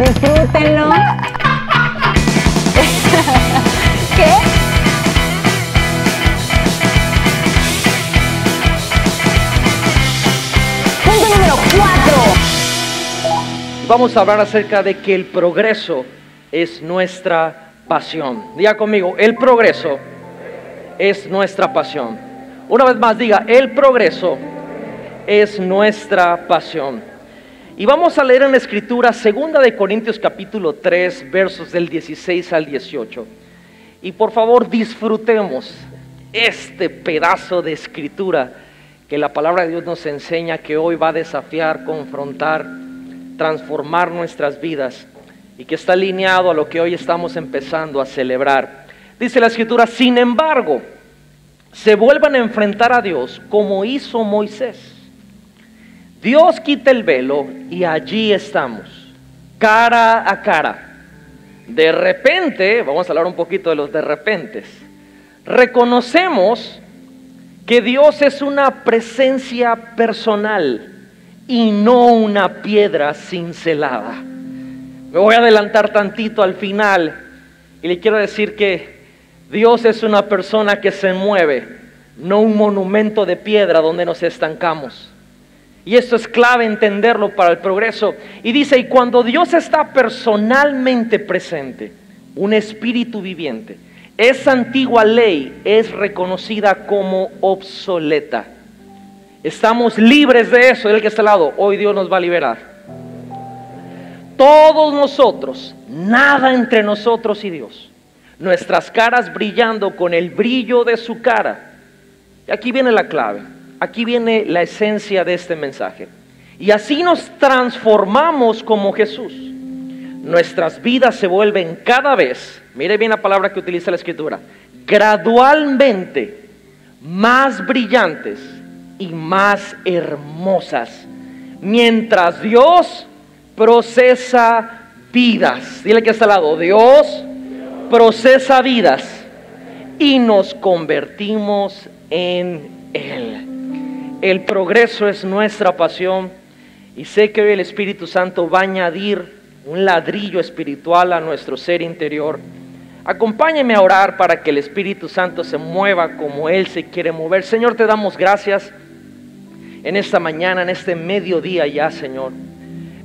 Disfrútenlo. ¿Qué? Vamos a hablar acerca de que el progreso es nuestra pasión. Diga conmigo, el progreso es nuestra pasión. Una vez más diga, el progreso es nuestra pasión. Y vamos a leer en la escritura 2 de Corintios capítulo 3, versos del 16 al 18. Y por favor disfrutemos este pedazo de escritura que la palabra de Dios nos enseña, que hoy va a desafiar, confrontar, transformar nuestras vidas, y que está alineado a lo que hoy estamos empezando a celebrar. Dice la escritura: sin embargo, se vuelvan a enfrentar a Dios como hizo Moisés. Dios quita el velo y allí estamos, cara a cara. De repente, vamos a hablar un poquito de los de repentes, reconocemos que Dios es una presencia personal y no una piedra cincelada. Me voy a adelantar tantito al final y le quiero decir que Dios es una persona que se mueve, no un monumento de piedra donde nos estancamos. Y esto es clave entenderlo para el progreso. Y dice, y cuando Dios está personalmente presente, un espíritu viviente, esa antigua ley es reconocida como obsoleta. Estamos libres de eso. El que está al lado, hoy Dios nos va a liberar. Todos nosotros, nada entre nosotros y Dios. Nuestras caras brillando con el brillo de su cara. Y aquí viene la clave, aquí viene la esencia de este mensaje. Y así nos transformamos como Jesús. Nuestras vidas se vuelven cada vez, mire bien la palabra que utiliza la escritura, gradualmente más brillantes y más hermosas, mientras Dios procesa vidas. Dile que está al lado, Dios procesa vidas y nos convertimos en Él. El progreso es nuestra pasión, y sé que hoy el Espíritu Santo va a añadir un ladrillo espiritual a nuestro ser interior. Acompáñeme a orar para que el Espíritu Santo se mueva como Él se quiere mover. Señor, te damos gracias en esta mañana, en este mediodía ya, Señor.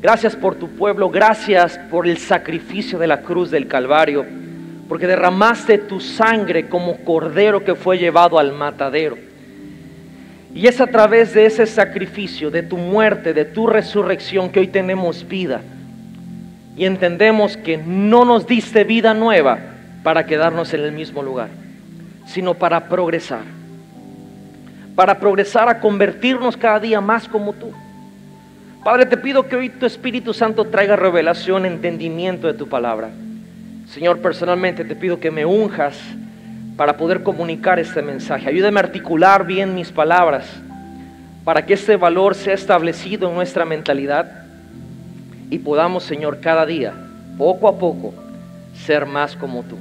Gracias por tu pueblo, gracias por el sacrificio de la cruz del Calvario, porque derramaste tu sangre como cordero que fue llevado al matadero. Y es a través de ese sacrificio, de tu muerte, de tu resurrección, que hoy tenemos vida. Y entendemos que no nos diste vida nueva para quedarnos en el mismo lugar, sino para progresar. Para progresar a convertirnos cada día más como tú. Padre, te pido que hoy tu Espíritu Santo traiga revelación, entendimiento de tu palabra. Señor, personalmente te pido que me unjas para poder comunicar este mensaje. Ayúdame a articular bien mis palabras para que este valor sea establecido en nuestra mentalidad y podamos, Señor, cada día, poco a poco, ser más como tú.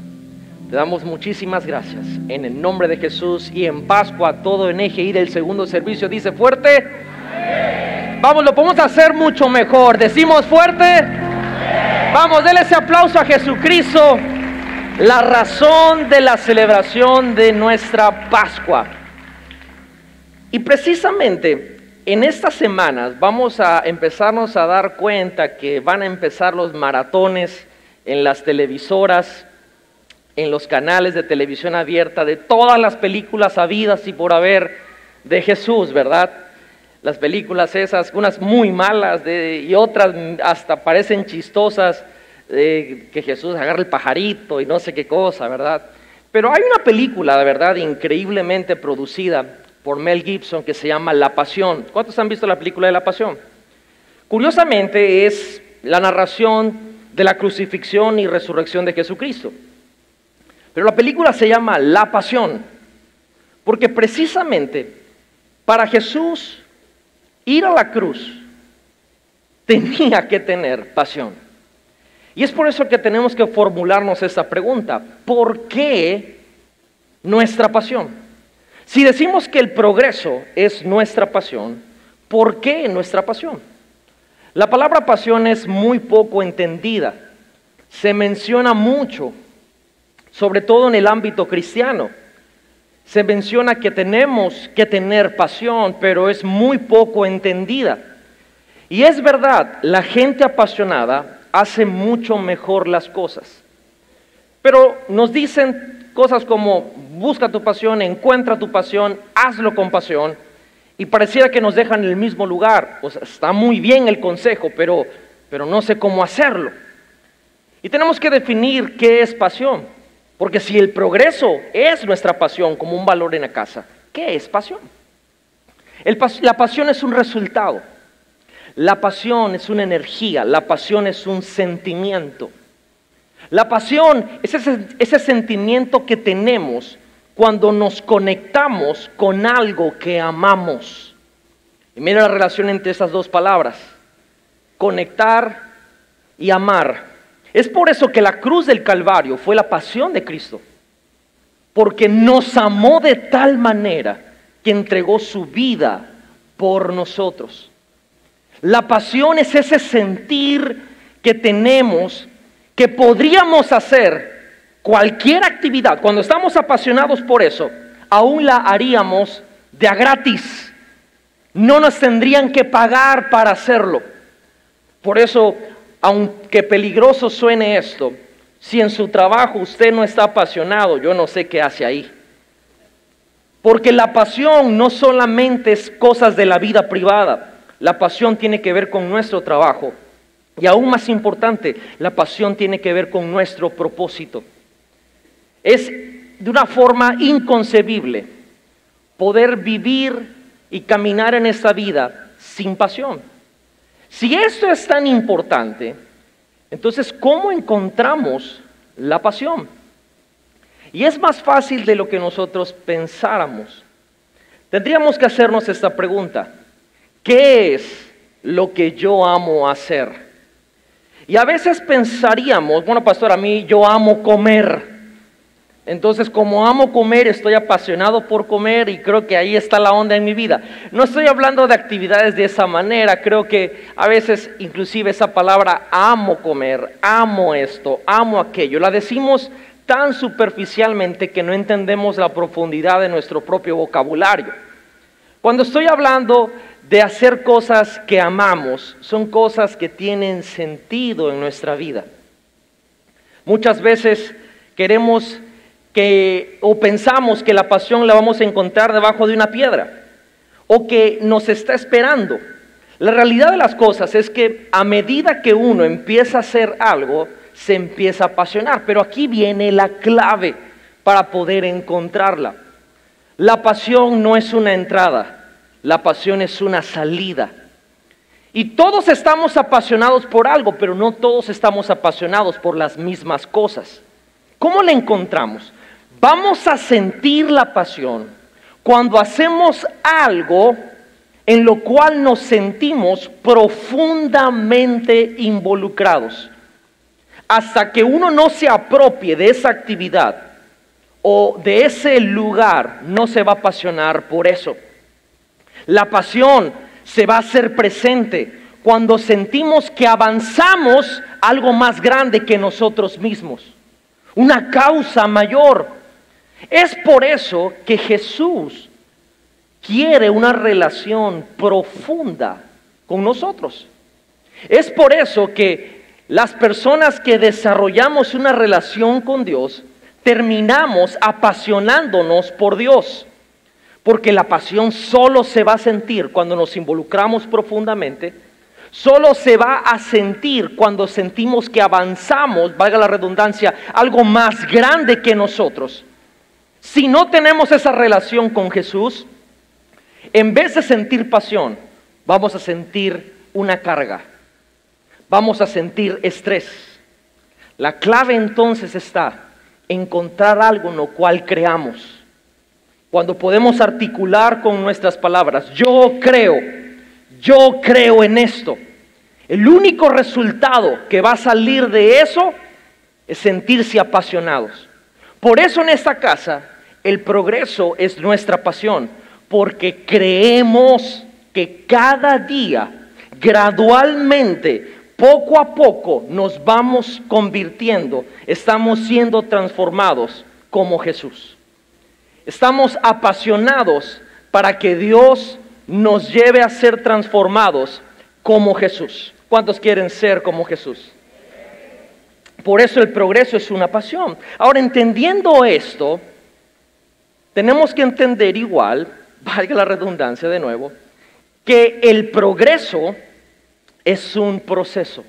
Te damos muchísimas gracias en el nombre de Jesús, y en Pascua todo en EGI del segundo servicio dice fuerte. ¡Sí! Vamos, lo podemos hacer mucho mejor. Decimos fuerte. ¡Sí! Vamos, denle ese aplauso a Jesucristo, la razón de la celebración de nuestra Pascua. Y precisamente en estas semanas vamos a empezarnos a dar cuenta que van a empezar los maratones en las televisoras, en los canales de televisión abierta, de todas las películas habidas y por haber de Jesús, ¿verdad? Las películas esas, unas muy malas y otras hasta parecen chistosas, que Jesús agarra el pajarito y no sé qué cosa, ¿verdad? Pero hay una película, de verdad, increíblemente producida por Mel Gibson que se llama La Pasión. ¿Cuántos han visto la película de La Pasión? Curiosamente es la narración de la crucifixión y resurrección de Jesucristo. Pero la película se llama La Pasión, porque precisamente para Jesús ir a la cruz tenía que tener pasión. Y es por eso que tenemos que formularnos esta pregunta: ¿por qué nuestra pasión? Si decimos que el progreso es nuestra pasión, ¿por qué nuestra pasión? La palabra pasión es muy poco entendida. Se menciona mucho, sobre todo en el ámbito cristiano. Se menciona que tenemos que tener pasión, pero es muy poco entendida. Y es verdad, la gente apasionada hace mucho mejor las cosas. Pero nos dicen cosas como, busca tu pasión, encuentra tu pasión, hazlo con pasión. Y pareciera que nos dejan en el mismo lugar. O sea, está muy bien el consejo, pero no sé cómo hacerlo. Y tenemos que definir qué es pasión. Porque si el progreso es nuestra pasión como un valor en la casa, ¿qué es pasión? La pasión es un resultado. La pasión es una energía. La pasión es un sentimiento. La pasión es ese sentimiento que tenemos cuando nos conectamos con algo que amamos. Y mira la relación entre esas dos palabras. Conectar y amar. Es por eso que la cruz del Calvario fue la pasión de Cristo. Porque nos amó de tal manera que entregó su vida por nosotros. La pasión es ese sentir que tenemos, que podríamos hacer cualquier actividad. Cuando estamos apasionados por eso, aún la haríamos de a gratis. No nos tendrían que pagar para hacerlo. Por eso, aunque peligroso suene esto, si en su trabajo usted no está apasionado, yo no sé qué hace ahí. Porque la pasión no solamente es cosas de la vida privada, la pasión tiene que ver con nuestro trabajo. Y aún más importante, la pasión tiene que ver con nuestro propósito. Es de una forma inconcebible poder vivir y caminar en esta vida sin pasión. Si esto es tan importante, entonces, ¿cómo encontramos la pasión? Y es más fácil de lo que nosotros pensáramos. Tendríamos que hacernos esta pregunta. ¿Qué es lo que yo amo hacer? Y a veces pensaríamos, bueno, pastor, a mí yo amo comer. Entonces, como amo comer, estoy apasionado por comer y creo que ahí está la onda en mi vida. No estoy hablando de actividades de esa manera. Creo que a veces, inclusive esa palabra amo comer, amo esto, amo aquello, la decimos tan superficialmente que no entendemos la profundidad de nuestro propio vocabulario. Cuando estoy hablando de hacer cosas que amamos, son cosas que tienen sentido en nuestra vida. Muchas veces queremos o pensamos que la pasión la vamos a encontrar debajo de una piedra, o que nos está esperando. La realidad de las cosas es que a medida que uno empieza a hacer algo, se empieza a apasionar. Pero aquí viene la clave para poder encontrarla. La pasión no es una entrada, la pasión es una salida. Y todos estamos apasionados por algo, pero no todos estamos apasionados por las mismas cosas. ¿Cómo la encontramos? Vamos a sentir la pasión cuando hacemos algo en lo cual nos sentimos profundamente involucrados. Hasta que uno no se apropie de esa actividad o de ese lugar, no se va a apasionar por eso. La pasión se va a hacer presente cuando sentimos que avanzamos algo más grande que nosotros mismos. Una causa mayor. Es por eso que Jesús quiere una relación profunda con nosotros. Es por eso que las personas que desarrollamos una relación con Dios terminamos apasionándonos por Dios. Porque la pasión solo se va a sentir cuando nos involucramos profundamente. Solo se va a sentir cuando sentimos que avanzamos, valga la redundancia, algo más grande que nosotros. Si no tenemos esa relación con Jesús, en vez de sentir pasión, vamos a sentir una carga. Vamos a sentir estrés. La clave entonces está en encontrar algo en lo cual creamos. Cuando podemos articular con nuestras palabras, yo creo en esto. El único resultado que va a salir de eso es sentirse apasionados. Por eso en esta casa el progreso es nuestra pasión, porque creemos que cada día gradualmente, poco a poco, nos vamos convirtiendo, estamos siendo transformados como Jesús. Estamos apasionados para que Dios nos lleve a ser transformados como Jesús. ¿Cuántos quieren ser como Jesús? Por eso el progreso es una pasión. Ahora, entendiendo esto, tenemos que entender igual, valga la redundancia de nuevo, que el progreso es un proceso.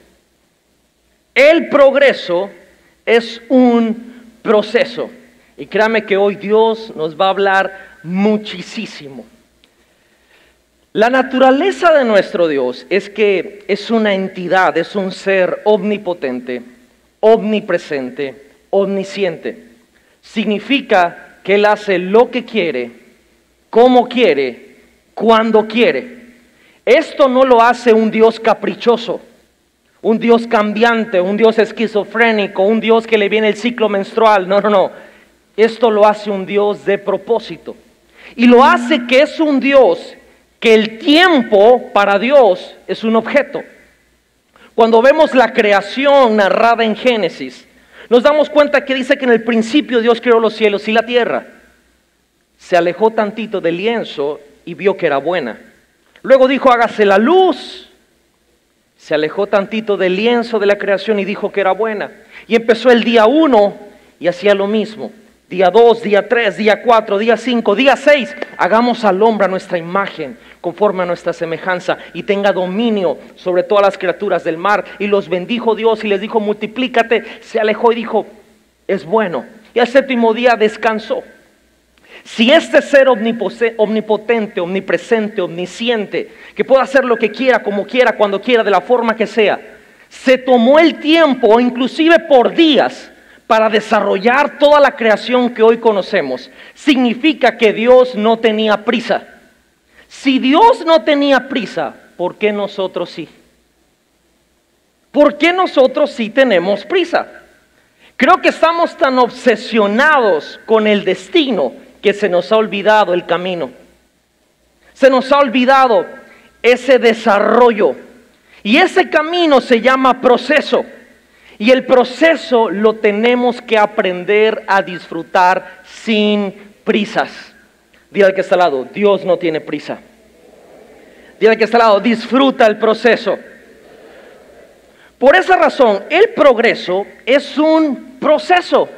El progreso es un proceso. Y créame que hoy Dios nos va a hablar muchísimo. La naturaleza de nuestro Dios es que es una entidad, es un ser omnipotente, omnipresente, omnisciente. Significa que Él hace lo que quiere, como quiere, cuando quiere. Esto no lo hace un Dios caprichoso, un Dios cambiante, un Dios esquizofrénico, un Dios que le viene el ciclo menstrual. No, no, no. Esto lo hace un Dios de propósito. Y lo hace que es un Dios que el tiempo para Dios es un objeto. Cuando vemos la creación narrada en Génesis, nos damos cuenta que dice que en el principio Dios creó los cielos y la tierra. Se alejó tantito del lienzo y vio que era buena. Luego dijo, hágase la luz. Se alejó tantito del lienzo de la creación y dijo que era buena. Y empezó el día 1 y hacía lo mismo. Día 2, día 3, día 4, día 5, día 6. Hagamos al hombre a nuestra imagen, conforme a nuestra semejanza, y tenga dominio sobre todas las criaturas del mar. Y los bendijo Dios y les dijo, multiplícate. Se alejó y dijo, es bueno. Y al séptimo día descansó. Si este ser omnipotente, omnipresente, omnisciente, que puede hacer lo que quiera, como quiera, cuando quiera, de la forma que sea, se tomó el tiempo, inclusive por días, para desarrollar toda la creación que hoy conocemos, significa que Dios no tenía prisa. Si Dios no tenía prisa, ¿por qué nosotros sí? ¿Por qué nosotros sí tenemos prisa? Creo que estamos tan obsesionados con el destino que se nos ha olvidado el camino. Se nos ha olvidado ese desarrollo. Y ese camino se llama proceso. Y el proceso lo tenemos que aprender a disfrutar sin prisas. Dile al que está al lado, Dios no tiene prisa. Dile al que está al lado, disfruta el proceso. Por esa razón, el progreso es un proceso.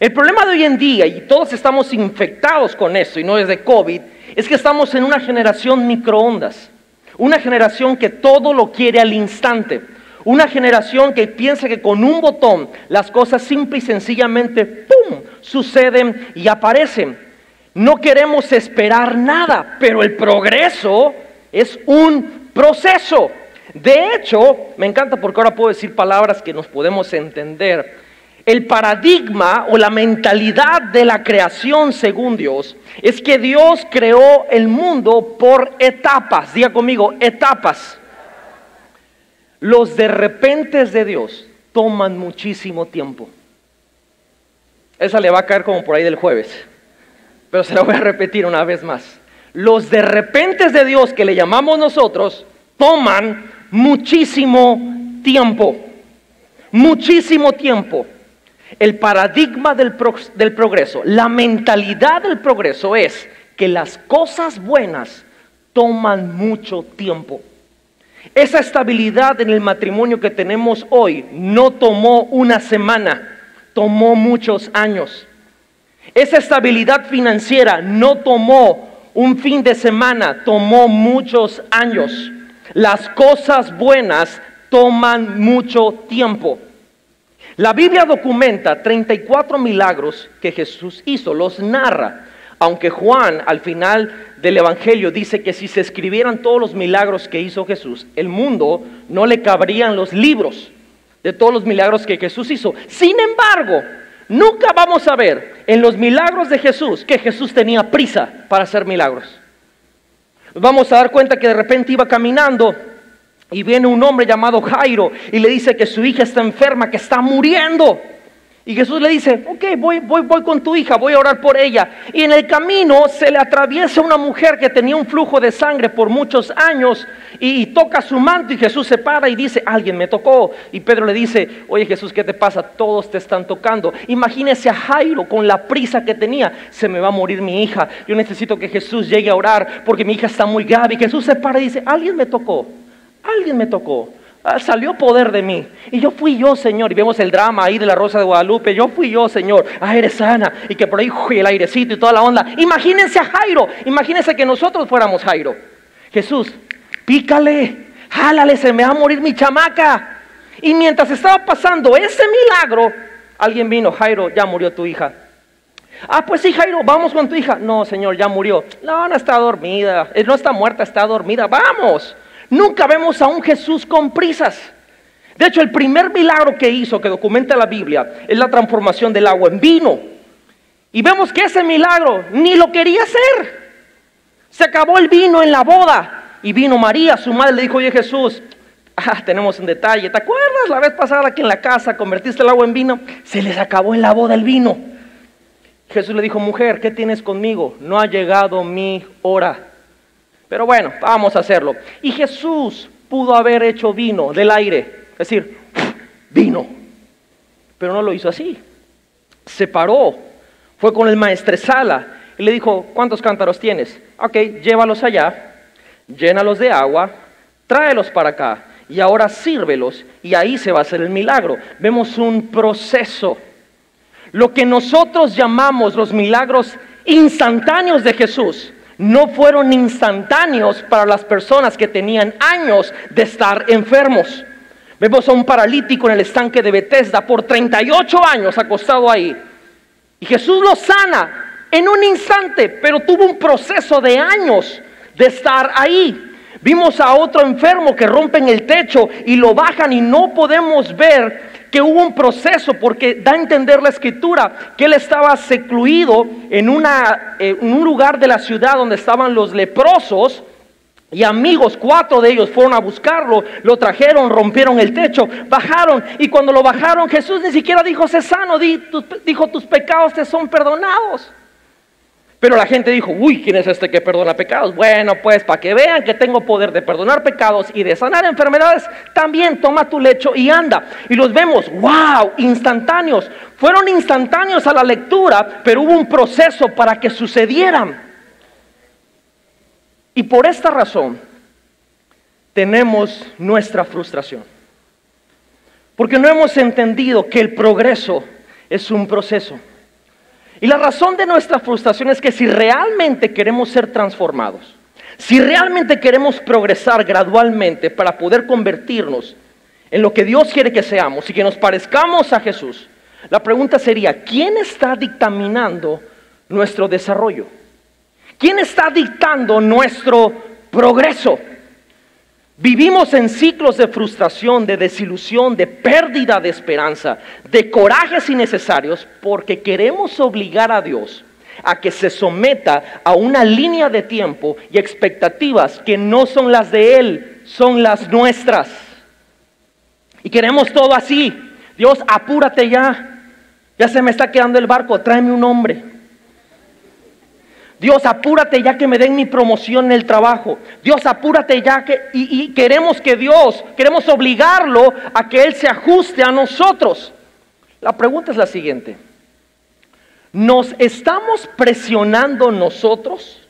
El problema de hoy en día, y todos estamos infectados con esto, y no es de COVID, es que estamos en una generación microondas, una generación que todo lo quiere al instante, una generación que piensa que con un botón las cosas simple y sencillamente, ¡pum!, suceden y aparecen. No queremos esperar nada, pero el progreso es un proceso. De hecho, me encanta porque ahora puedo decir palabras que nos podemos entender. El paradigma o la mentalidad de la creación según Dios es que Dios creó el mundo por etapas. Diga conmigo, etapas. Los de repente de Dios toman muchísimo tiempo. Esa le va a caer como por ahí del jueves, pero se la voy a repetir una vez más. Los de repente de Dios, que le llamamos nosotros, toman muchísimo tiempo. Muchísimo tiempo. El paradigma del progreso, la mentalidad del progreso es que las cosas buenas toman mucho tiempo. Esa estabilidad en el matrimonio que tenemos hoy no tomó una semana, tomó muchos años. Esa estabilidad financiera no tomó un fin de semana, tomó muchos años. Las cosas buenas toman mucho tiempo. La Biblia documenta 34 milagros que Jesús hizo, los narra. Aunque Juan al final del Evangelio dice que si se escribieran todos los milagros que hizo Jesús, el mundo no le cabrían los libros de todos los milagros que Jesús hizo. Sin embargo, nunca vamos a ver en los milagros de Jesús que Jesús tenía prisa para hacer milagros. Nos vamos a dar cuenta que de repente iba caminando y viene un hombre llamado Jairo y le dice que su hija está enferma, que está muriendo. Y Jesús le dice, ok, voy con tu hija, voy a orar por ella. Y en el camino se le atraviesa una mujer que tenía un flujo de sangre por muchos años y toca su manto y Jesús se para y dice, alguien me tocó. Y Pedro le dice, oye Jesús, ¿qué te pasa? Todos te están tocando. Imagínese a Jairo con la prisa que tenía, se me va a morir mi hija, yo necesito que Jesús llegue a orar porque mi hija está muy grave. Y Jesús se para y dice, alguien me tocó. Salió poder de mí y yo fui yo, Señor. Y vemos el drama ahí de la Rosa de Guadalupe. Yo fui yo, Señor. Ah, eres sana. Y que por ahí el airecito y toda la onda. Imagínense a Jairo. Imagínense que nosotros fuéramos Jairo. Jesús, pícale, jálale, se me va a morir mi chamaca. Y mientras estaba pasando ese milagro, alguien vino. Jairo, ya murió tu hija. Ah, pues sí, Jairo, vamos con tu hija. No, Señor, ya murió. No, no está dormida. No está muerta, está dormida. Vamos. Nunca vemos a un Jesús con prisas. De hecho, el primer milagro que hizo, que documenta la Biblia, es la transformación del agua en vino. Y vemos que ese milagro ni lo quería hacer. Se acabó el vino en la boda. Y vino María, su madre, le dijo, oye Jesús, tenemos un detalle. ¿Te acuerdas la vez pasada que en la casa convertiste el agua en vino? Se les acabó en la boda el vino. Jesús le dijo, mujer, ¿qué tienes conmigo? No ha llegado mi hora. Pero bueno, vamos a hacerlo. Y Jesús pudo haber hecho vino del aire, es decir, vino. Pero no lo hizo así. Se paró, fue con el maestresala y le dijo, ¿cuántos cántaros tienes? Ok, llévalos allá, llénalos de agua, tráelos para acá y ahora sírvelos y ahí se va a hacer el milagro. Vemos un proceso. Lo que nosotros llamamos los milagros instantáneos de Jesús no fueron instantáneos para las personas que tenían años de estar enfermos. Vemos a un paralítico en el estanque de Bethesda por 38 años acostado ahí. Y Jesús lo sana en un instante, pero tuvo un proceso de años de estar ahí. Vimos a otro enfermo que rompen el techo y lo bajan y no podemos ver que hubo un proceso porque da a entender la escritura que él estaba secluido en un lugar de la ciudad donde estaban los leprosos y amigos, 4 de ellos fueron a buscarlo, lo trajeron, rompieron el techo, bajaron y cuando lo bajaron Jesús ni siquiera dijo sé sano, dijo tus pecados te son perdonados. Pero la gente dijo, uy, ¿quién es este que perdona pecados? Bueno, pues para que vean que tengo poder de perdonar pecados y de sanar enfermedades, también toma tu lecho y anda. Y los vemos, wow, instantáneos. Fueron instantáneos a la lectura, pero hubo un proceso para que sucedieran. Y por esta razón, tenemos nuestra frustración. Porque no hemos entendido que el progreso es un proceso. Y la razón de nuestra frustración es que si realmente queremos ser transformados, si realmente queremos progresar gradualmente para poder convertirnos en lo que Dios quiere que seamos y que nos parezcamos a Jesús, la pregunta sería, ¿quién está dictaminando nuestro desarrollo? ¿Quién está dictando nuestro progreso? Vivimos en ciclos de frustración, de desilusión, de pérdida de esperanza, de corajes innecesarios, porque queremos obligar a Dios a que se someta a una línea de tiempo y expectativas que no son las de Él, son las nuestras. Y queremos todo así. Dios, apúrate ya. Ya se me está quedando el barco, tráeme un hombre. Dios, apúrate ya que me den mi promoción en el trabajo. Dios, apúrate ya que... Y queremos que Dios, queremos obligarlo a que Él se ajuste a nosotros. La pregunta es la siguiente. ¿Nos estamos presionando nosotros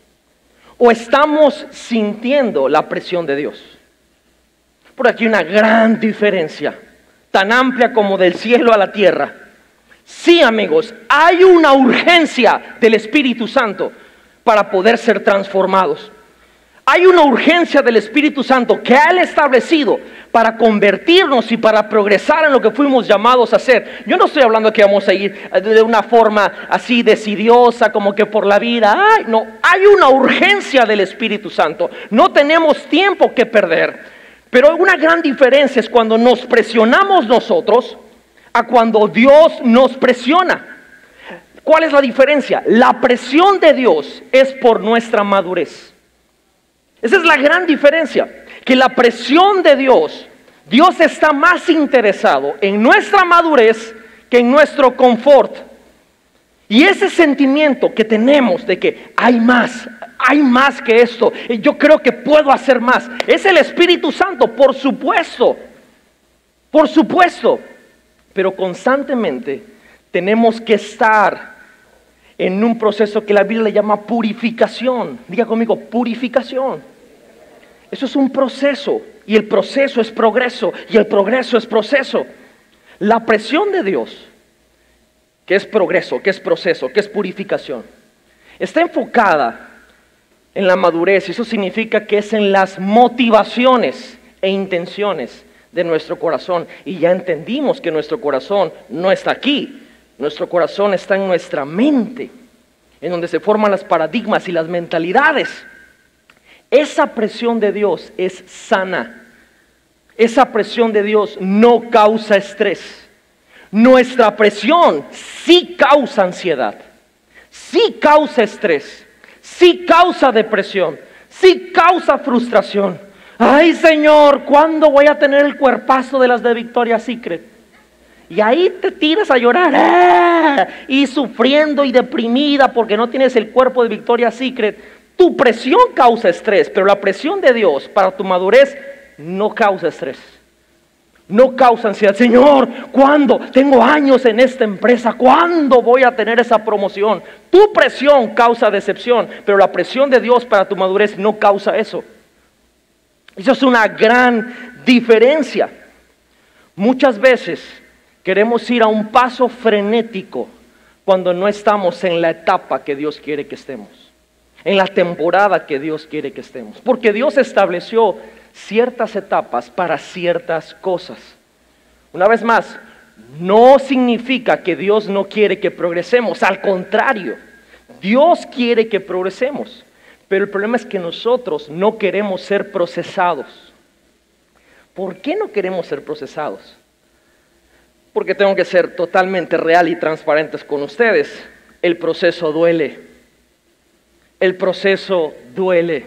o estamos sintiendo la presión de Dios? Por aquí una gran diferencia, tan amplia como del cielo a la tierra. Sí, amigos, hay una urgencia del Espíritu Santo para poder ser transformados. Hay una urgencia del Espíritu Santo que Él ha establecido para convertirnos y para progresar en lo que fuimos llamados a hacer. Yo no estoy hablando que vamos a ir de una forma así decidiosa, como que por la vida. Ay, no, hay una urgencia del Espíritu Santo. No tenemos tiempo que perder. Pero una gran diferencia es cuando nos presionamos nosotros a cuando Dios nos presiona. ¿Cuál es la diferencia? La presión de Dios es por nuestra madurez. Esa es la gran diferencia, que la presión de Dios está más interesado en nuestra madurez que en nuestro confort. Y ese sentimiento que tenemos de que hay más que esto, yo creo que puedo hacer más, es el Espíritu Santo, por supuesto, pero constantemente tenemos que estar en un proceso que la Biblia le llama purificación. Diga conmigo, purificación. Eso es un proceso, y el proceso es progreso, y el progreso es proceso. La presión de Dios, que es progreso, que es proceso, que es purificación, está enfocada en la madurez. Eso significa que es en las motivaciones e intenciones de nuestro corazón. Y ya entendimos que nuestro corazón no está aquí. Nuestro corazón está en nuestra mente, en donde se forman los paradigmas y las mentalidades. Esa presión de Dios es sana. Esa presión de Dios no causa estrés. Nuestra presión sí causa ansiedad, sí causa estrés, sí causa depresión, sí causa frustración. Ay, Señor, ¿cuándo voy a tener el cuerpazo de las de Victoria's Secret? Y ahí te tiras a llorar, y sufriendo y deprimida porque no tienes el cuerpo de Victoria's Secret. Tu presión causa estrés, pero la presión de Dios para tu madurez no causa estrés. No causa ansiedad. Señor, ¿cuándo? Tengo años en esta empresa, ¿cuándo voy a tener esa promoción? Tu presión causa decepción, pero la presión de Dios para tu madurez no causa eso. Eso es una gran diferencia. Muchas veces queremos ir a un paso frenético cuando no estamos en la etapa que Dios quiere que estemos, en la temporada que Dios quiere que estemos, porque Dios estableció ciertas etapas para ciertas cosas. Una vez más, no significa que Dios no quiere que progresemos, al contrario, Dios quiere que progresemos, pero el problema es que nosotros no queremos ser procesados. ¿Por qué no queremos ser procesados? Porque tengo que ser totalmente real y transparentes con ustedes, el proceso duele, el proceso duele.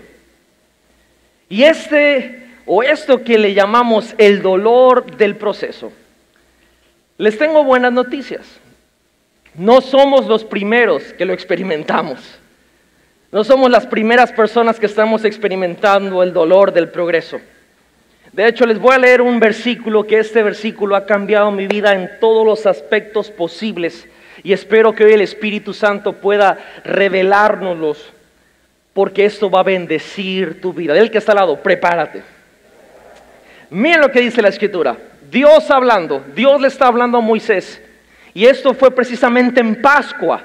Y esto que le llamamos el dolor del proceso, les tengo buenas noticias. No somos los primeros que lo experimentamos. No somos las primeras personas que estamos experimentando el dolor del progreso. De hecho, les voy a leer un versículo, que este versículo ha cambiado mi vida en todos los aspectos posibles. Y espero que hoy el Espíritu Santo pueda revelárnoslos, porque esto va a bendecir tu vida. Del que está al lado, prepárate. Miren lo que dice la Escritura. Dios hablando, Dios le está hablando a Moisés. Y esto fue precisamente en Pascua,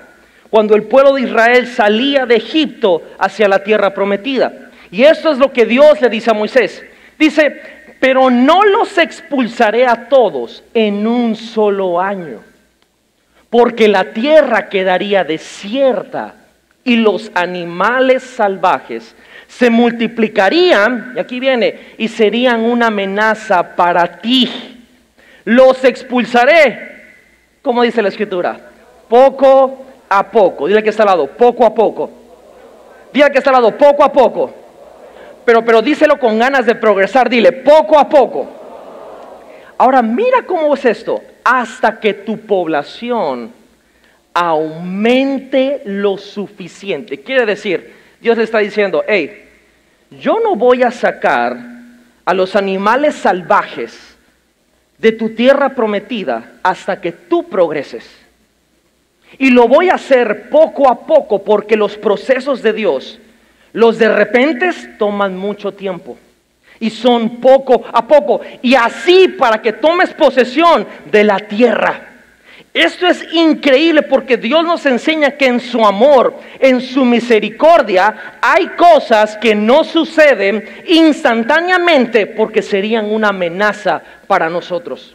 cuando el pueblo de Israel salía de Egipto hacia la tierra prometida. Y esto es lo que Dios le dice a Moisés. Dice, pero no los expulsaré a todos en un solo año, porque la tierra quedaría desierta y los animales salvajes se multiplicarían, y aquí viene, y serían una amenaza para ti. Los expulsaré, como dice la Escritura, poco a poco. Dile que está al lado, poco a poco. Dile que está al lado, poco a poco. Pero díselo con ganas de progresar, dile, poco a poco. Ahora mira cómo es esto, hasta que tu población aumente lo suficiente. Quiere decir, Dios le está diciendo, hey, yo no voy a sacar a los animales salvajes de tu tierra prometida hasta que tú progreses. Y lo voy a hacer poco a poco, porque los procesos de Dios, los de repente, toman mucho tiempo. Y son poco a poco. Y así para que tomes posesión de la tierra. Esto es increíble, porque Dios nos enseña que en su amor, en su misericordia, hay cosas que no suceden instantáneamente porque serían una amenaza para nosotros.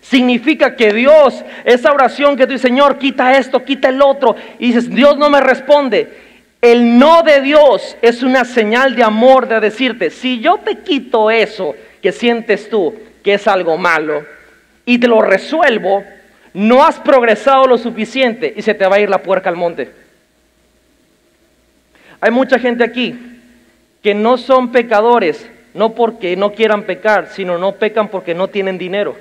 Significa que Dios, esa oración que tú dices, Señor, quita esto, quita el otro, y dices, Dios no me responde. El no de Dios es una señal de amor, de decirte, si yo te quito eso que sientes tú que es algo malo y te lo resuelvo, no has progresado lo suficiente y se te va a ir la puerca al monte. Hay mucha gente aquí que no son pecadores, no porque no quieran pecar, sino no pecan porque no tienen dinero.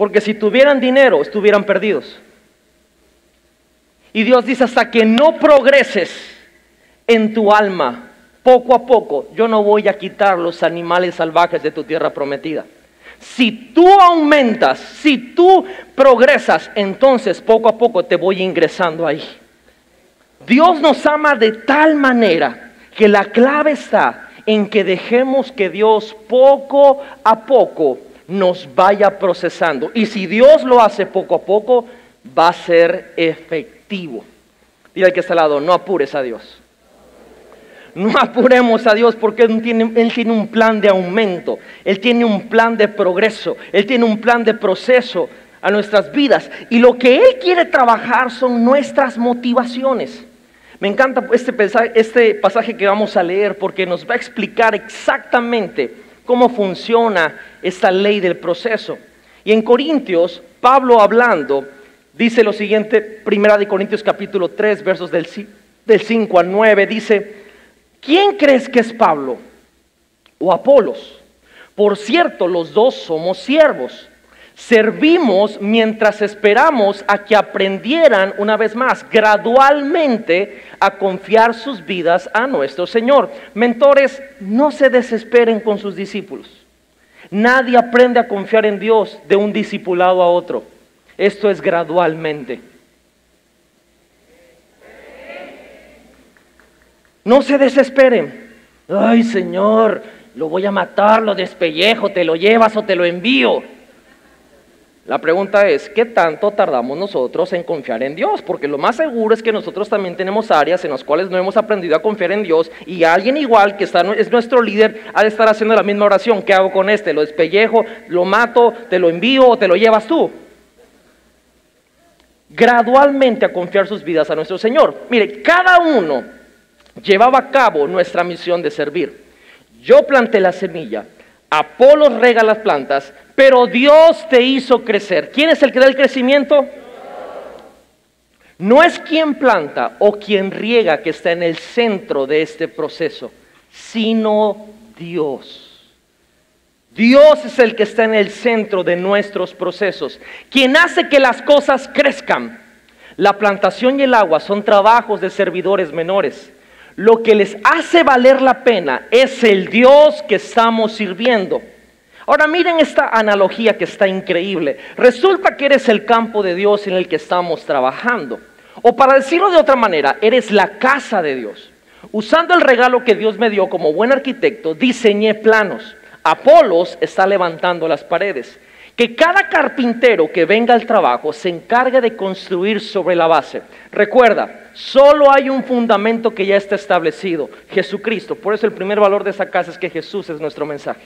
Porque si tuvieran dinero, estuvieran perdidos. Y Dios dice, hasta que no progreses en tu alma, poco a poco, yo no voy a quitar los animales salvajes de tu tierra prometida. Si tú aumentas, si tú progresas, entonces poco a poco te voy ingresando ahí. Dios nos ama de tal manera que la clave está en que dejemos que Dios poco a poco nos vaya procesando. Y si Dios lo hace poco a poco, va a ser efectivo. Dile al que está al lado, no apures a Dios. No apuremos a Dios porque Él tiene un plan de aumento. Él tiene un plan de progreso. Él tiene un plan de proceso a nuestras vidas. Y lo que Él quiere trabajar son nuestras motivaciones. Me encanta este pasaje que vamos a leer porque nos va a explicar exactamente cómo funciona esta ley del proceso. Y en Corintios, Pablo hablando, dice lo siguiente, Primera de Corintios capítulo 3, versos del 5 al 9, dice... ¿Quién crees que es Pablo o Apolos? Por cierto, los dos somos siervos. Servimos mientras esperamos a que aprendieran una vez más, gradualmente, a confiar sus vidas a nuestro Señor. Mentores, no se desesperen con sus discípulos. Nadie aprende a confiar en Dios de un discipulado a otro. Esto es gradualmente. No se desesperen. Ay, Señor, lo voy a matar, lo despellejo, te lo llevas o te lo envío. La pregunta es, ¿qué tanto tardamos nosotros en confiar en Dios? Porque lo más seguro es que nosotros también tenemos áreas en las cuales no hemos aprendido a confiar en Dios y alguien igual que es nuestro líder ha de estar haciendo la misma oración. ¿Qué hago con este? ¿Lo despellejo, lo mato, te lo envío o te lo llevas tú? Gradualmente a confiar sus vidas a nuestro Señor. Mire, cada uno llevaba a cabo nuestra misión de servir. Yo planté la semilla, Apolos rega las plantas, pero Dios te hizo crecer. ¿Quién es el que da el crecimiento? No es quien planta o quien riega que está en el centro de este proceso, sino Dios. Dios es el que está en el centro de nuestros procesos, quien hace que las cosas crezcan. La plantación y el agua son trabajos de servidores menores. Lo que les hace valer la pena es el Dios que estamos sirviendo. Ahora miren esta analogía que está increíble. Resulta que eres el campo de Dios en el que estamos trabajando. O para decirlo de otra manera, eres la casa de Dios. Usando el regalo que Dios me dio como buen arquitecto, diseñé planos. Apolos está levantando las paredes. Que cada carpintero que venga al trabajo se encargue de construir sobre la base. Recuerda, solo hay un fundamento que ya está establecido, Jesucristo. Por eso el primer valor de esta casa es que Jesús es nuestro mensaje.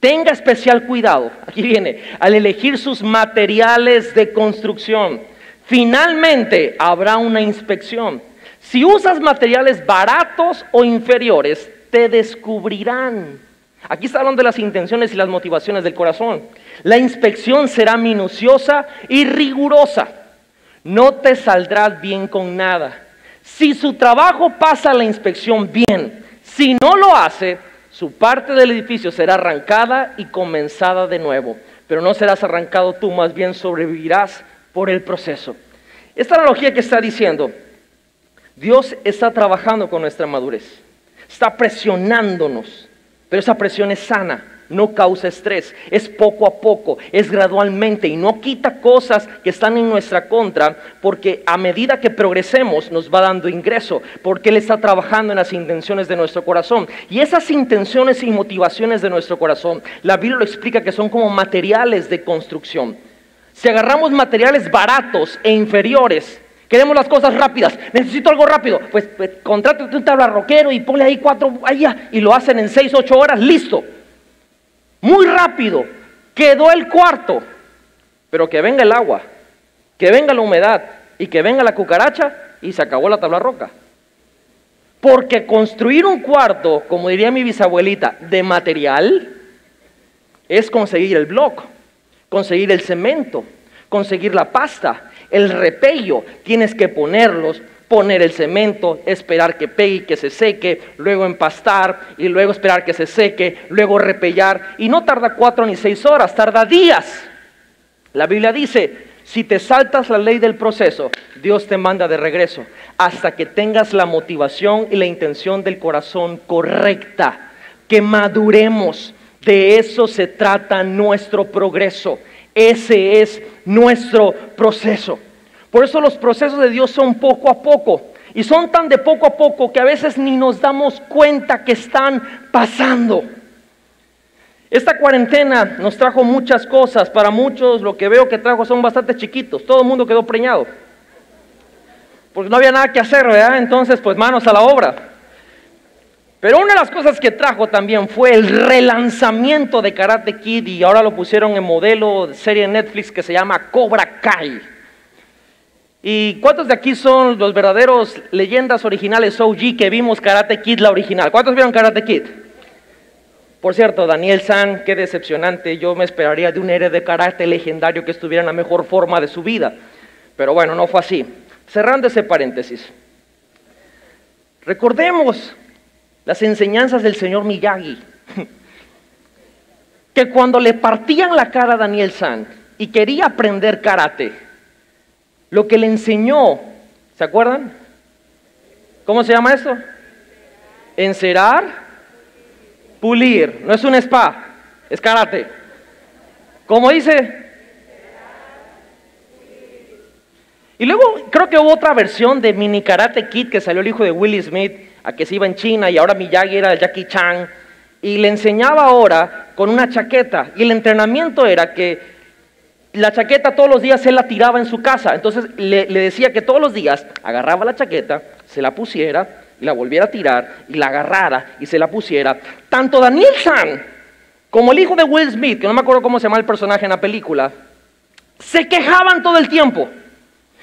Tenga especial cuidado, aquí viene, al elegir sus materiales de construcción. Finalmente habrá una inspección. Si usas materiales baratos o inferiores, te descubrirán. Aquí está hablando de las intenciones y las motivaciones del corazón. La inspección será minuciosa y rigurosa. No te saldrás bien con nada. Si su trabajo pasa la inspección bien, si no lo hace, su parte del edificio será arrancada y comenzada de nuevo. Pero no serás arrancado tú, más bien sobrevivirás por el proceso. Esta analogía que está diciendo, Dios está trabajando con nuestra madurez. Está presionándonos. Pero esa presión es sana, no causa estrés, es poco a poco, es gradualmente y no quita cosas que están en nuestra contra porque a medida que progresemos nos va dando ingreso porque Él está trabajando en las intenciones de nuestro corazón. Y esas intenciones y motivaciones de nuestro corazón, la Biblia lo explica que son como materiales de construcción. Si agarramos materiales baratos e inferiores, queremos las cosas rápidas, necesito algo rápido, pues contrátate un tablarroquero y ponle ahí 4 allá, y lo hacen en 6, 8 horas, listo. Muy rápido, quedó el cuarto, pero que venga el agua, que venga la humedad y que venga la cucaracha y se acabó la tablarroca. Porque construir un cuarto, como diría mi bisabuelita, de material, es conseguir el bloc, conseguir el cemento, conseguir la pasta, el repello, tienes que ponerlos, poner el cemento, esperar que pegue y que se seque, luego empastar y luego esperar que se seque, luego repellar. Y no tarda 4 ni 6 horas, tarda días. La Biblia dice, si te saltas la ley del proceso, Dios te manda de regreso hasta que tengas la motivación y la intención del corazón correcta, que maduremos. De eso se trata nuestro progreso. Ese es nuestro proceso. Por eso los procesos de Dios son poco a poco. Y son tan de poco a poco que a veces ni nos damos cuenta que están pasando. Esta cuarentena nos trajo muchas cosas. Para muchos lo que veo que trajo son bastante chiquitos. Todo el mundo quedó preñado. Porque no había nada que hacer, ¿verdad? Entonces, pues manos a la obra. Pero una de las cosas que trajo también fue el relanzamiento de Karate Kid, y ahora lo pusieron en modelo de serie en Netflix que se llama Cobra Kai. ¿Y cuántos de aquí son los verdaderos leyendas originales OG que vimos Karate Kid, la original? ¿Cuántos vieron Karate Kid? Por cierto, Daniel-san, qué decepcionante. Yo me esperaría de un héroe de karate legendario que estuviera en la mejor forma de su vida. Pero bueno, no fue así. Cerrando ese paréntesis, recordemos las enseñanzas del señor Miyagi, que cuando le partían la cara a Daniel-san y quería aprender karate, lo que le enseñó, ¿se acuerdan? ¿Cómo se llama eso? Encerar, pulir. No es un spa, es karate. ¿Cómo dice? Y luego creo que hubo otra versión de mini Karate Kid que salió el hijo de Will Smith, a que se iba en China, y ahora Miyagi era Jackie Chan, y le enseñaba ahora con una chaqueta, y el entrenamiento era que la chaqueta todos los días él la tiraba en su casa. Entonces le decía que todos los días agarraba la chaqueta, se la pusiera, y la volviera a tirar, y la agarrara, y se la pusiera. Tanto Daniel-san como el hijo de Will Smith, que no me acuerdo cómo se llama el personaje en la película, se quejaban todo el tiempo.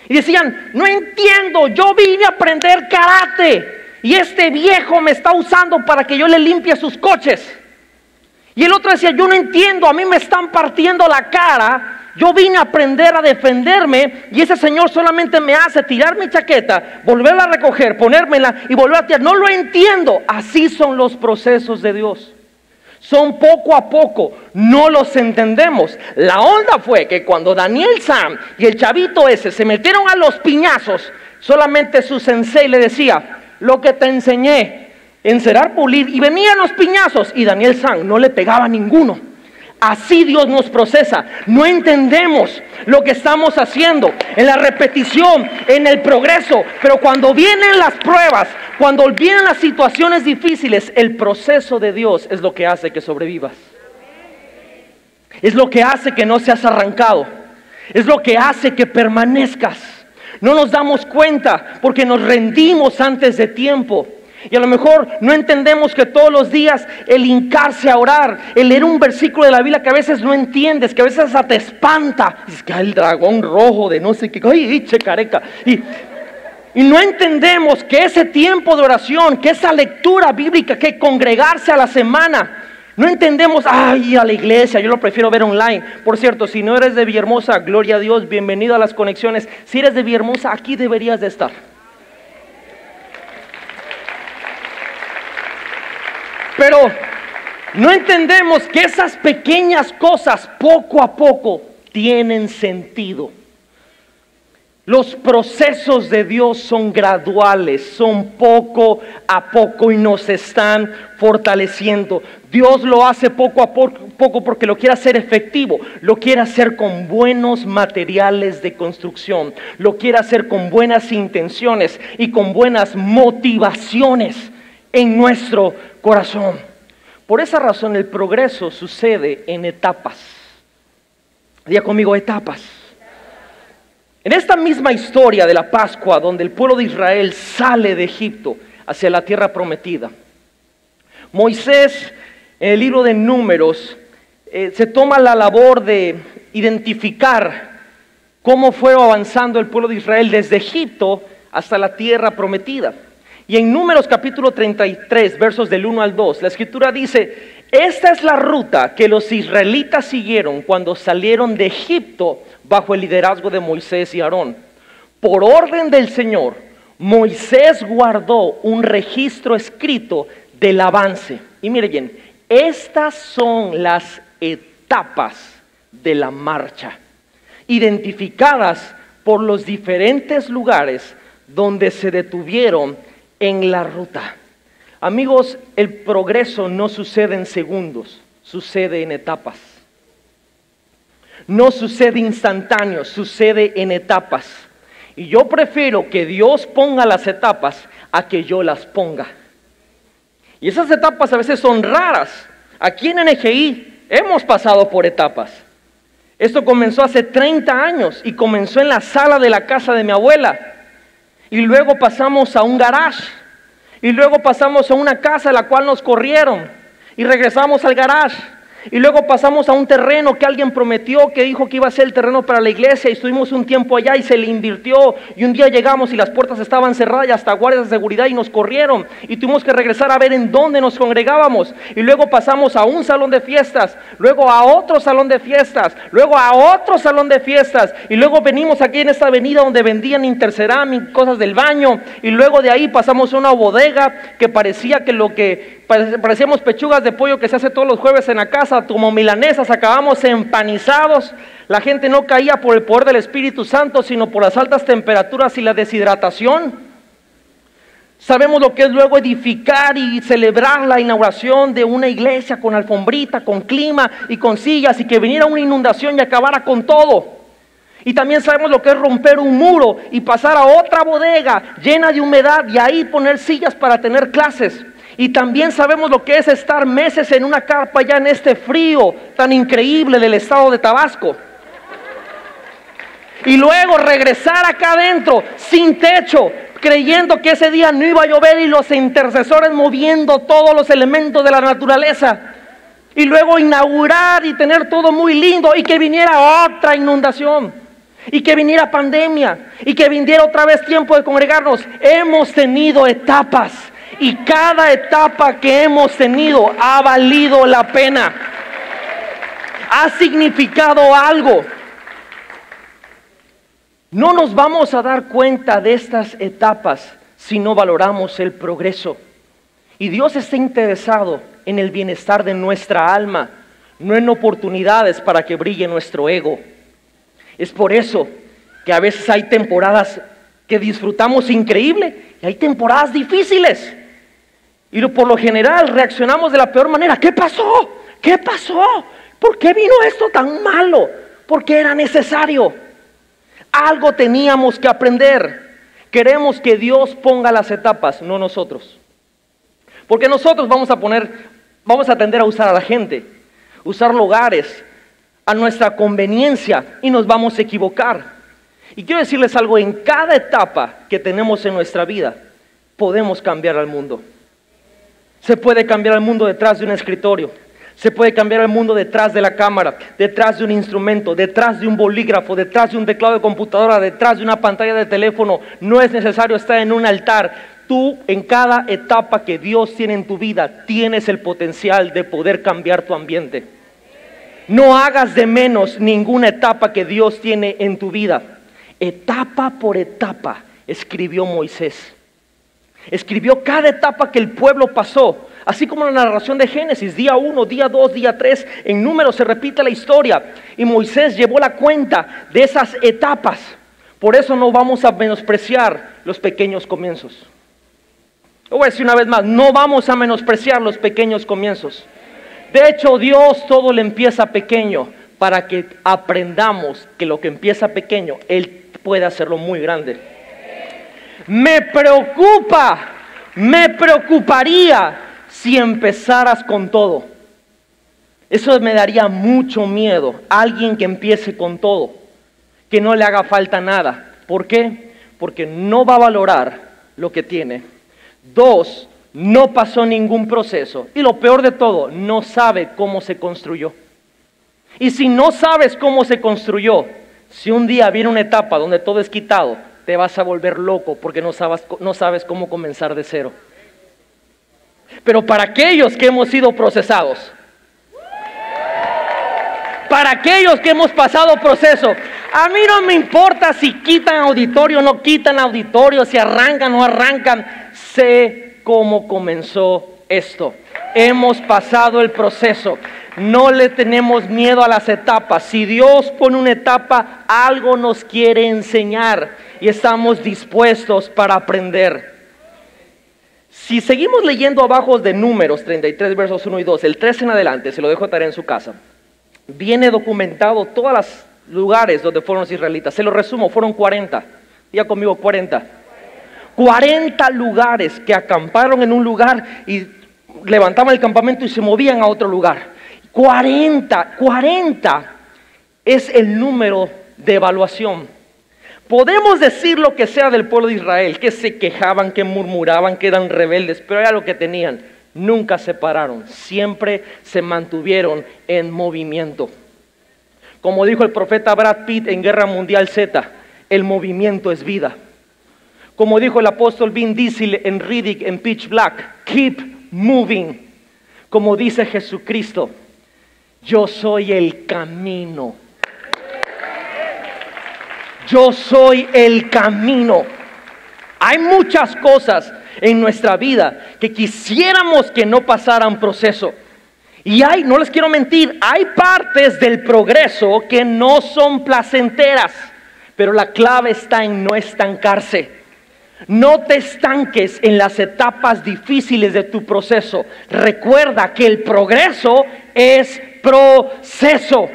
Y decían, no entiendo, yo vine a aprender karate y este viejo me está usando para que yo le limpie sus coches. Y el otro decía, yo no entiendo, a mí me están partiendo la cara, yo vine a aprender a defenderme y ese señor solamente me hace tirar mi chaqueta, volverla a recoger, ponérmela y volver a tirar. No lo entiendo. Así son los procesos de Dios. Son poco a poco, no los entendemos. La onda fue que cuando Daniel-san y el chavito ese se metieron a los piñazos, solamente su sensei le decía, lo que te enseñé, encerar, pulir, y venían los piñazos, y Daniel-san no le pegaba a ninguno. Así Dios nos procesa. No entendemos lo que estamos haciendo, en la repetición, en el progreso, pero cuando vienen las pruebas, cuando vienen las situaciones difíciles, el proceso de Dios es lo que hace que sobrevivas. Es lo que hace que no seas arrancado. Es lo que hace que permanezcas. No nos damos cuenta porque nos rendimos antes de tiempo. Y a lo mejor no entendemos que todos los días el hincarse a orar, el leer un versículo de la Biblia que a veces no entiendes, que a veces hasta te espanta. Es que hay el dragón rojo de no sé qué, ay, che careca. Y no entendemos que ese tiempo de oración, que esa lectura bíblica, que congregarse a la semana, no entendemos, ay, a la iglesia, yo lo prefiero ver online. Por cierto, si no eres de Villahermosa, gloria a Dios, bienvenido a las conexiones. Si eres de Villahermosa, aquí deberías de estar. Pero no entendemos que esas pequeñas cosas poco a poco tienen sentido. Los procesos de Dios son graduales, son poco a poco y nos están fortaleciendo. Dios lo hace poco a poco porque lo quiere hacer efectivo, lo quiere hacer con buenos materiales de construcción, lo quiere hacer con buenas intenciones y con buenas motivaciones en nuestro corazón. Por esa razón el progreso sucede en etapas. Diga conmigo, etapas. En esta misma historia de la Pascua, donde el pueblo de Israel sale de Egipto hacia la tierra prometida, Moisés, en el libro de Números, se toma la labor de identificar cómo fue avanzando el pueblo de Israel desde Egipto hasta la tierra prometida. Y en Números capítulo 33, versos del 1 al 2, la escritura dice, esta es la ruta que los israelitas siguieron cuando salieron de Egipto bajo el liderazgo de Moisés y Aarón. Por orden del Señor, Moisés guardó un registro escrito del avance. Y miren bien, estas son las etapas de la marcha, identificadas por los diferentes lugares donde se detuvieron en la ruta. Amigos, el progreso no sucede en segundos, sucede en etapas. No sucede instantáneo, sucede en etapas. Y yo prefiero que Dios ponga las etapas a que yo las ponga. Y esas etapas a veces son raras. Aquí en NGI hemos pasado por etapas. Esto comenzó hace 30 años y comenzó en la sala de la casa de mi abuela. Y luego pasamos a un garage. Y luego pasamos a una casa a la cual nos corrieron. Y regresamos al garage. Y luego pasamos a un terreno que alguien prometió, que dijo que iba a ser el terreno para la iglesia, y estuvimos un tiempo allá y se le invirtió, y un día llegamos y las puertas estaban cerradas y hasta guardias de seguridad, y nos corrieron y tuvimos que regresar a ver en dónde nos congregábamos. Y luego pasamos a un salón de fiestas, luego a otro salón de fiestas, luego a otro salón de fiestas, y luego venimos aquí en esta avenida donde vendían Interceram y cosas del baño, y luego de ahí pasamos a una bodega que parecía que lo que parecíamos pechugas de pollo que se hace todos los jueves en la casa, como milanesas, acabamos empanizados. La gente no caía por el poder del Espíritu Santo, sino por las altas temperaturas y la deshidratación. Sabemos lo que es luego edificar y celebrar la inauguración de una iglesia con alfombrita, con clima y con sillas, y que viniera una inundación y acabara con todo. Y también sabemos lo que es romper un muro y pasar a otra bodega llena de humedad y ahí poner sillas para tener clases. Y también sabemos lo que es estar meses en una carpa ya en este frío tan increíble del estado de Tabasco. Y luego regresar acá adentro, sin techo, creyendo que ese día no iba a llover, y los intercesores moviendo todos los elementos de la naturaleza. Y luego inaugurar y tener todo muy lindo, y que viniera otra inundación. Y que viniera pandemia. Y que viniera otra vez tiempo de congregarnos. Hemos tenido etapas. Y cada etapa que hemos tenido ha valido la pena, ha significado algo. No nos vamos a dar cuenta de estas etapas si no valoramos el progreso. Y Dios está interesado en el bienestar de nuestra alma, no en oportunidades para que brille nuestro ego. Es por eso que a veces hay temporadas que disfrutamos increíble y hay temporadas difíciles. Y por lo general reaccionamos de la peor manera. ¿Qué pasó? ¿Qué pasó? ¿Por qué vino esto tan malo? ¿Por qué era necesario? Algo teníamos que aprender. Queremos que Dios ponga las etapas, no nosotros. Porque nosotros vamos a tender a usar a la gente, usar lugares a nuestra conveniencia, y nos vamos a equivocar. Y quiero decirles algo, en cada etapa que tenemos en nuestra vida, podemos cambiar al mundo. Se puede cambiar al mundo detrás de un escritorio, se puede cambiar al mundo detrás de la cámara, detrás de un instrumento, detrás de un bolígrafo, detrás de un teclado de computadora, detrás de una pantalla de teléfono. No es necesario estar en un altar. Tú, en cada etapa que Dios tiene en tu vida, tienes el potencial de poder cambiar tu ambiente. No hagas de menos ninguna etapa que Dios tiene en tu vida. Etapa por etapa escribió Moisés. Escribió cada etapa que el pueblo pasó, así como la narración de Génesis, día 1, día 2, día 3, en Números se repite la historia. Y Moisés llevó la cuenta de esas etapas. Por eso no vamos a menospreciar los pequeños comienzos. Lo voy a decir una vez más, no vamos a menospreciar los pequeños comienzos. De hecho, Dios todo le empieza pequeño, para que aprendamos que lo que empieza pequeño, Él puede hacerlo muy grande. Me preocuparía si empezaras con todo. Eso me daría mucho miedo, alguien que empiece con todo, que no le haga falta nada. ¿Por qué? Porque no va a valorar lo que tiene. Dos, no pasó ningún proceso. Y lo peor de todo, no sabe cómo se construyó. Y si no sabes cómo se construyó, si un día viene una etapa donde todo es quitado, te vas a volver loco porque no sabes cómo comenzar de cero. Pero para aquellos que hemos sido procesados, para aquellos que hemos pasado proceso, A mí no me importa si quitan auditorio o no quitan auditorio, si arrancan o no arrancan. Sé cómo comenzó esto. Hemos pasado el proceso. No le tenemos miedo a las etapas. Si Dios pone una etapa, algo nos quiere enseñar y estamos dispuestos para aprender. Si seguimos leyendo abajo de Números 33, versos 1 y 2, el 3 en adelante, se lo dejo a tarea en su casa, viene documentado todos los lugares donde fueron los israelitas. Se lo resumo, fueron 40. Diga conmigo, 40. 40 lugares que acamparon en un lugar y levantaban el campamento y se movían a otro lugar. 40 es el número de evaluación. Podemos decir lo que sea del pueblo de Israel, que se quejaban, que murmuraban, que eran rebeldes, pero era lo que tenían. Nunca se pararon, siempre se mantuvieron en movimiento. Como dijo el profeta Brad Pitt en Guerra Mundial Z, el movimiento es vida. Como dijo el apóstol Vin Diesel en Riddick, en Pitch Black, keep moving. Como dice Jesucristo, yo soy el camino. Yo soy el camino. Hay muchas cosas en nuestra vida que quisiéramos que no pasaran proceso. Y hay, no les quiero mentir, hay partes del progreso que no son placenteras. Pero la clave está en no estancarse. No te estanques en las etapas difíciles de tu proceso. Recuerda que el progreso es proceso.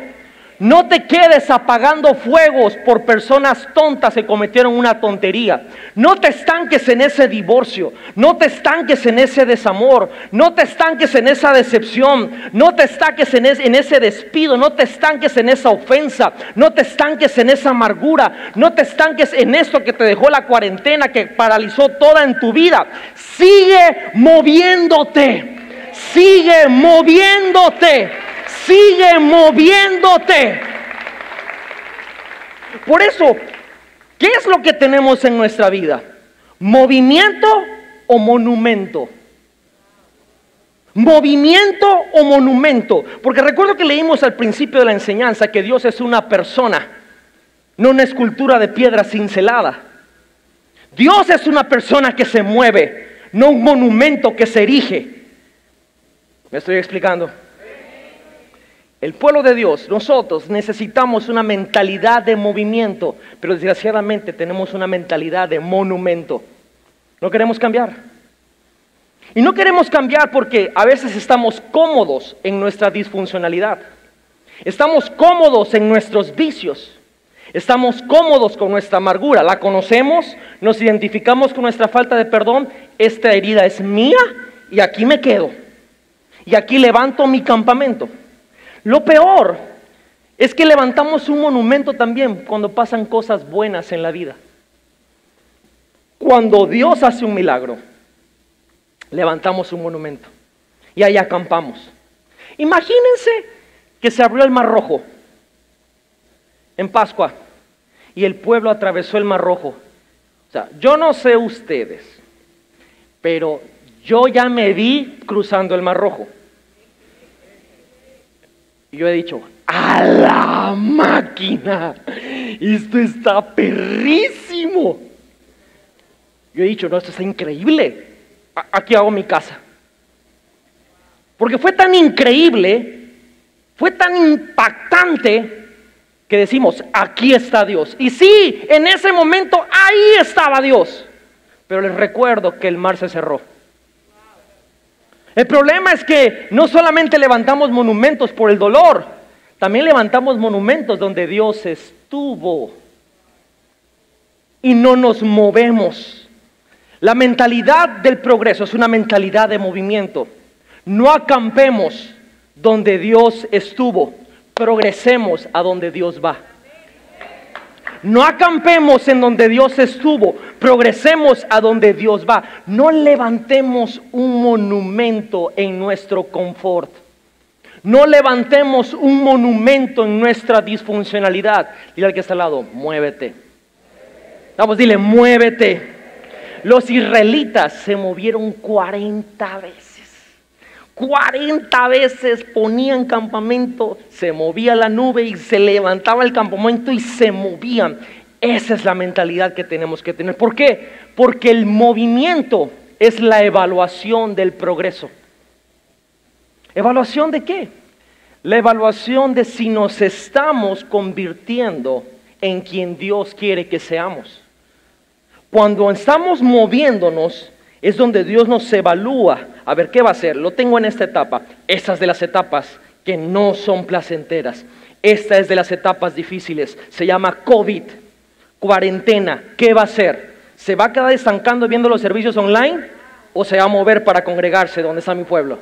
No te quedes apagando fuegos por personas tontas que cometieron una tontería. No te estanques en ese divorcio. No te estanques en ese desamor. No te estanques en esa decepción. No te estanques en ese despido. No te estanques en esa ofensa. No te estanques en esa amargura. No te estanques en esto que te dejó la cuarentena, que paralizó toda en tu vida. Sigue moviéndote. Sigue moviéndote. Sigue moviéndote. Por eso, ¿qué es lo que tenemos en nuestra vida? ¿Movimiento o monumento? ¿Movimiento o monumento? Porque recuerdo que leímos al principio de la enseñanza que Dios es una persona, no una escultura de piedra cincelada. Dios es una persona que se mueve, no un monumento que se erige. ¿Me estoy explicando? El pueblo de Dios, nosotros necesitamos una mentalidad de movimiento, pero desgraciadamente tenemos una mentalidad de monumento. No queremos cambiar. Y no queremos cambiar porque a veces estamos cómodos en nuestra disfuncionalidad. Estamos cómodos en nuestros vicios. Estamos cómodos con nuestra amargura. La conocemos, nos identificamos con nuestra falta de perdón. Esta herida es mía y aquí me quedo. Y aquí levanto mi campamento. Lo peor es que levantamos un monumento también cuando pasan cosas buenas en la vida. Cuando Dios hace un milagro, levantamos un monumento y ahí acampamos. Imagínense que se abrió el Mar Rojo en Pascua y el pueblo atravesó el Mar Rojo. O sea, yo no sé ustedes, pero yo ya me vi cruzando el Mar Rojo. Y yo he dicho, ¡a la máquina! ¡Esto está perrísimo! Yo he dicho, no, esto está increíble. Aquí hago mi casa. Porque fue tan increíble, fue tan impactante, que decimos, aquí está Dios. Y sí, en ese momento, ahí estaba Dios. Pero les recuerdo que el mar se cerró. El problema es que no solamente levantamos monumentos por el dolor, también levantamos monumentos donde Dios estuvo y no nos movemos. La mentalidad del progreso es una mentalidad de movimiento. No acampemos donde Dios estuvo, progresemos a donde Dios va. No acampemos en donde Dios estuvo, progresemos a donde Dios va. No levantemos un monumento en nuestro confort. No levantemos un monumento en nuestra disfuncionalidad. Dile al que está al lado, muévete. Vamos, dile, muévete. Los israelitas se movieron 40 veces. 40 veces ponían campamento, se movía la nube y se levantaba el campamento y se movían. Esa es la mentalidad que tenemos que tener. ¿Por qué? Porque el movimiento es la evaluación del progreso. ¿Evaluación de qué? La evaluación de si nos estamos convirtiendo en quien Dios quiere que seamos. Cuando estamos moviéndonos, es donde Dios nos evalúa. A ver, ¿qué va a hacer? Lo tengo en esta etapa. Esas de las etapas que no son placenteras. Esta es de las etapas difíciles. Se llama COVID, cuarentena. ¿Qué va a hacer? ¿Se va a quedar estancando viendo los servicios online? ¿O se va a mover para congregarse donde está mi pueblo?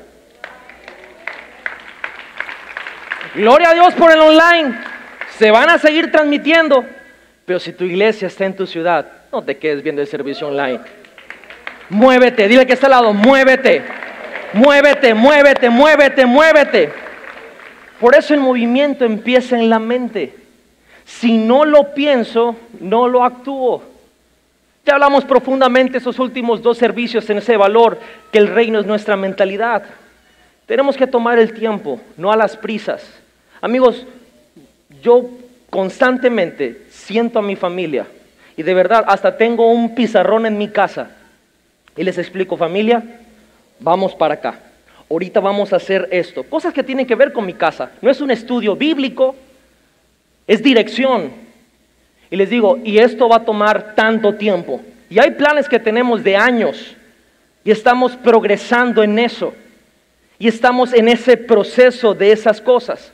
Gloria a Dios por el online. Se van a seguir transmitiendo. Pero si tu iglesia está en tu ciudad, no te quedes viendo el servicio online. Muévete, dile que está al lado, muévete, muévete, muévete, muévete, muévete. Por eso el movimiento empieza en la mente. Si no lo pienso, no lo actúo. Ya hablamos profundamente esos últimos dos servicios en ese valor, que el reino es nuestra mentalidad. Tenemos que tomar el tiempo, no a las prisas. Amigos, yo constantemente siento a mi familia y de verdad hasta tengo un pizarrón en mi casa. Y les explico, familia, vamos para acá. Ahorita vamos a hacer esto. Cosas que tienen que ver con mi casa. No es un estudio bíblico, es dirección. Y les digo, y esto va a tomar tanto tiempo. Y hay planes que tenemos de años. Y estamos progresando en eso. Y estamos en ese proceso de esas cosas.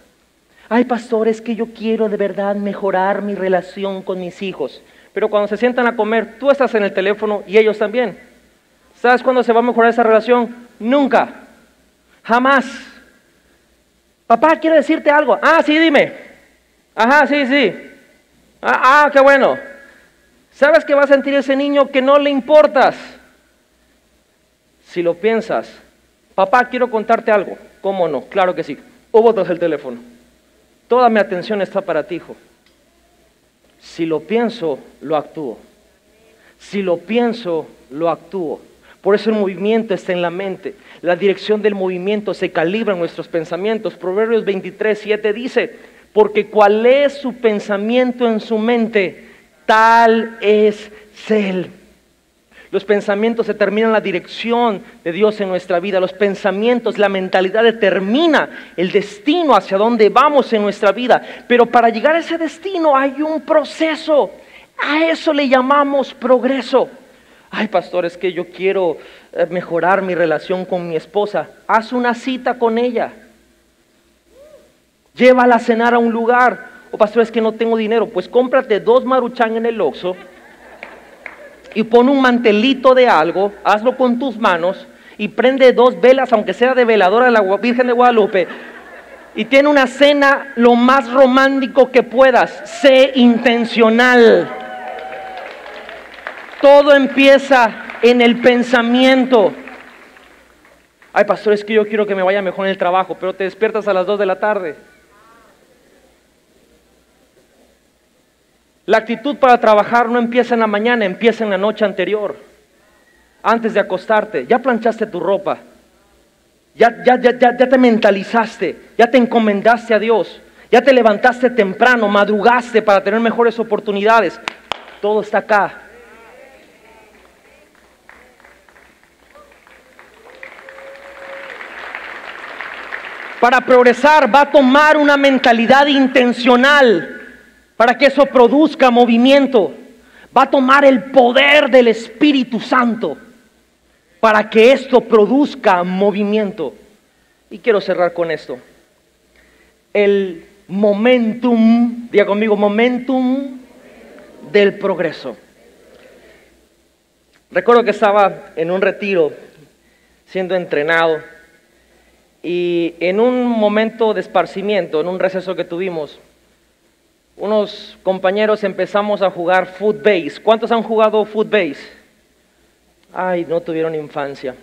Ay, pastor, es que yo quiero de verdad mejorar mi relación con mis hijos. Pero cuando se sientan a comer, tú estás en el teléfono y ellos también. ¿Sabes cuándo se va a mejorar esa relación? Nunca, jamás. Papá, quiero decirte algo. Ah, sí, dime. Ajá, sí, sí. Ah, qué bueno. ¿Sabes qué va a sentir ese niño que no le importas? Si lo piensas, papá, quiero contarte algo. ¿Cómo no? Claro que sí. O botas el teléfono. Toda mi atención está para ti, hijo. Si lo pienso, lo actúo. Si lo pienso, lo actúo. Por eso el movimiento está en la mente. La dirección del movimiento se calibra en nuestros pensamientos. Proverbios 23:7 dice, porque cuál es su pensamiento en su mente, tal es él. Los pensamientos determinan la dirección de Dios en nuestra vida. Los pensamientos, la mentalidad determina el destino hacia donde vamos en nuestra vida. Pero para llegar a ese destino hay un proceso. A eso le llamamos progreso. Ay, pastor, es que yo quiero mejorar mi relación con mi esposa. Haz una cita con ella. Llévala a cenar a un lugar. O, pastor, es que no tengo dinero. Pues cómprate 2 maruchan en el Oxxo y pon un mantelito de algo. Hazlo con tus manos y prende 2 velas, aunque sea de veladora de la Virgen de Guadalupe. Y tiene una cena lo más romántico que puedas. Sé intencional. Todo empieza en el pensamiento. Ay, pastor, es que yo quiero que me vaya mejor en el trabajo, pero te despiertas a las 2 de la tarde. La actitud para trabajar no empieza en la mañana, empieza en la noche anterior. Antes de acostarte, ya planchaste tu ropa, ya te mentalizaste, ya te encomendaste a Dios, ya te levantaste temprano, madrugaste para tener mejores oportunidades. Todo está acá. Para progresar va a tomar una mentalidad intencional para que eso produzca movimiento. Va a tomar el poder del Espíritu Santo para que esto produzca movimiento. Y quiero cerrar con esto. El momentum, diga conmigo, momentum del progreso. Recuerdo que estaba en un retiro siendo entrenado. Y en un momento de esparcimiento, en un receso que tuvimos, unos compañeros empezamos a jugar footbase. ¿Cuántos han jugado footbase? Ay, no tuvieron infancia.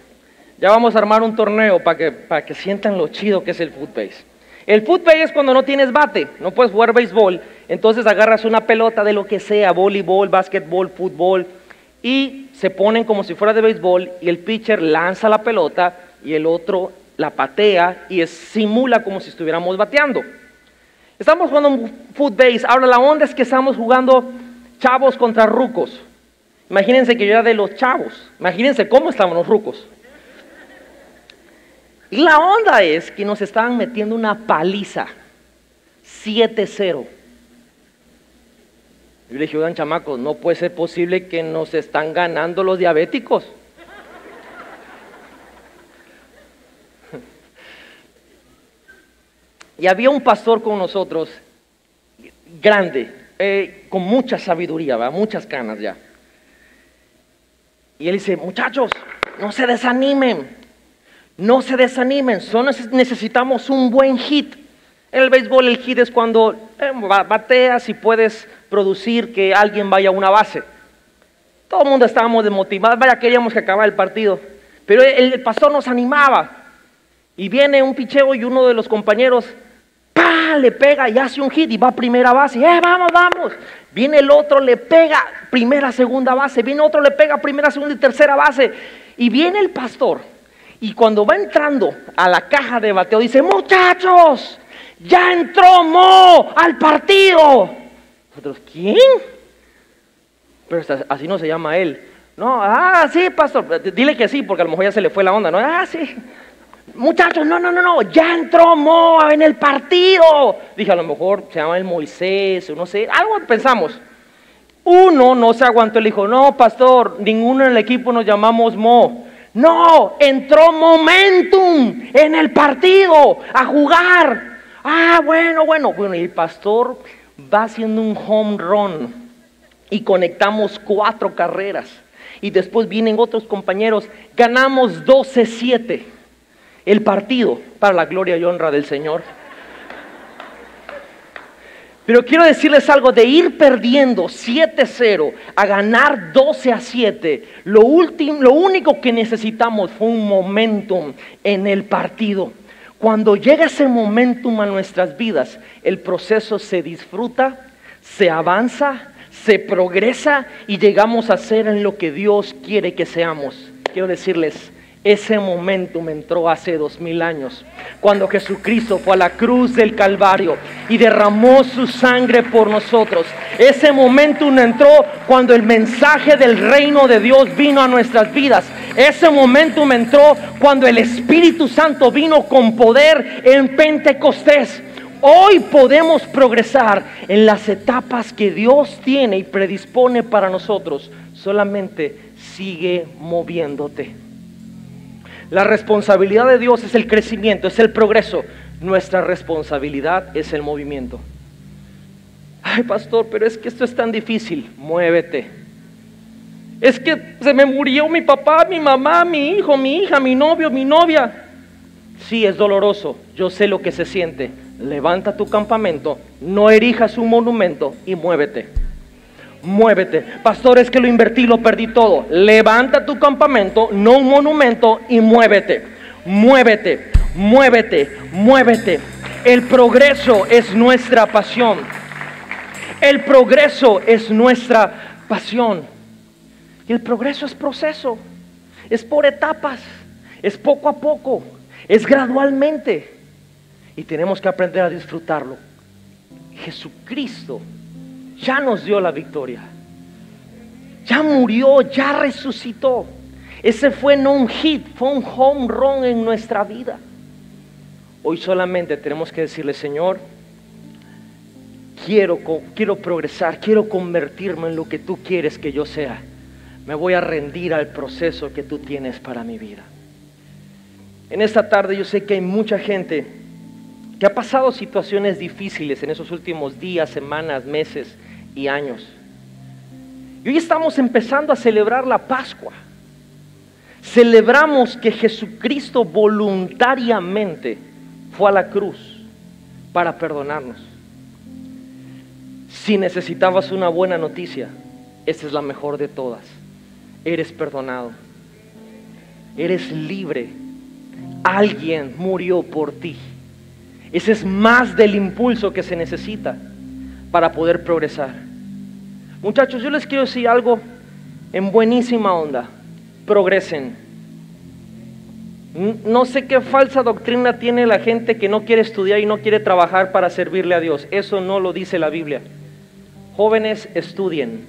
Ya vamos a armar un torneo para que sientan lo chido que es el footbase. El footbase es cuando no tienes bate, no puedes jugar béisbol. Entonces agarras una pelota de lo que sea, voleibol, básquetbol, fútbol, y se ponen como si fuera de béisbol y el pitcher lanza la pelota y el otro la patea y simula como si estuviéramos bateando. Estamos jugando footbase. Ahora la onda es que estamos jugando chavos contra rucos. Imagínense que yo era de los chavos. Imagínense cómo estaban los rucos. Y la onda es que nos estaban metiendo una paliza. 7-0. Yo le dije, oigan, chamacos, no puede ser posible que nos están ganando los diabéticos. Y había un pastor con nosotros, grande, con mucha sabiduría, ¿verdad? Muchas canas ya. Y él dice, muchachos, no se desanimen. No se desanimen, solo necesitamos un buen hit. En el béisbol el hit es cuando bateas y puedes producir que alguien vaya a una base. Todo el mundo estábamos desmotivados, vaya, queríamos que acabara el partido. Pero el pastor nos animaba. Y viene un picheo y uno de los compañeros, ¡pah!, le pega y hace un hit y va a primera base. ¡Vamos, vamos! Viene el otro, le pega primera, segunda base. Viene otro, le pega primera, segunda y tercera base. Y viene el pastor. Y cuando va entrando a la caja de bateo, dice, muchachos, ya entró Mo al partido. Nosotros, ¿quién? Pero así no se llama él. No, ah, sí, pastor. Dile que sí, porque a lo mejor ya se le fue la onda, ¿no? Ah, sí. Muchachos, no, ya entró Mo en el partido. Dije, a lo mejor se llama el Moisés, o no sé, algo pensamos. Uno no se aguantó, le dijo, no, pastor, ninguno en el equipo nos llamamos Mo. No, entró momentum en el partido a jugar. Ah, bueno, y el pastor va haciendo un home run y conectamos 4 carreras. Y después vienen otros compañeros, ganamos 12-7 el partido, para la gloria y honra del Señor. Pero quiero decirles algo, de ir perdiendo 7-0 a ganar 12-7, lo único que necesitamos fue un momentum en el partido. Cuando llega ese momentum a nuestras vidas, el proceso se disfruta, se avanza, se progresa y llegamos a ser en lo que Dios quiere que seamos. Quiero decirles, ese momentum entró hace 2000 años, cuando Jesucristo fue a la cruz del Calvario y derramó su sangre por nosotros. Ese momentum entró cuando el mensaje del reino de Dios vino a nuestras vidas. Ese momentum entró cuando el Espíritu Santo vino con poder en Pentecostés. Hoy podemos progresar en las etapas que Dios tiene y predispone para nosotros. Solamente sigue moviéndote. La responsabilidad de Dios es el crecimiento, es el progreso. Nuestra responsabilidad es el movimiento. Ay, pastor, pero es que esto es tan difícil. Muévete. Es que se me murió mi papá, mi mamá, mi hijo, mi hija, mi novio, mi novia. Sí, es doloroso. Yo sé lo que se siente. Levanta tu campamento, no erijas un monumento y muévete. Muévete. Pastor, es que lo invertí, lo perdí todo. Levanta tu campamento, no un monumento, y muévete. Muévete, muévete, muévete. El progreso es nuestra pasión. El progreso es nuestra pasión. Y el progreso es proceso. Es por etapas. Es poco a poco. Es gradualmente. Y tenemos que aprender a disfrutarlo. Jesucristo ya nos dio la victoria. Ya murió, ya resucitó. Ese fue no un hit, fue un home run en nuestra vida. Hoy solamente tenemos que decirle, Señor, quiero progresar, quiero convertirme en lo que tú quieres que yo sea. Me voy a rendir al proceso que tú tienes para mi vida. En esta tarde yo sé que hay mucha gente que ha pasado situaciones difíciles en esos últimos días, semanas, meses y años. Y hoy estamos empezando a celebrar la Pascua. Celebramos que Jesucristo voluntariamente fue a la cruz para perdonarnos. Si necesitabas una buena noticia, esta es la mejor de todas. Eres perdonado. Eres libre. Alguien murió por ti. Ese es más del impulso que se necesita para poder progresar. Muchachos, yo les quiero decir algo en buenísima onda. Progresen. No sé qué falsa doctrina tiene la gente que no quiere estudiar y no quiere trabajar para servirle a Dios. Eso no lo dice la Biblia. Jóvenes, estudien.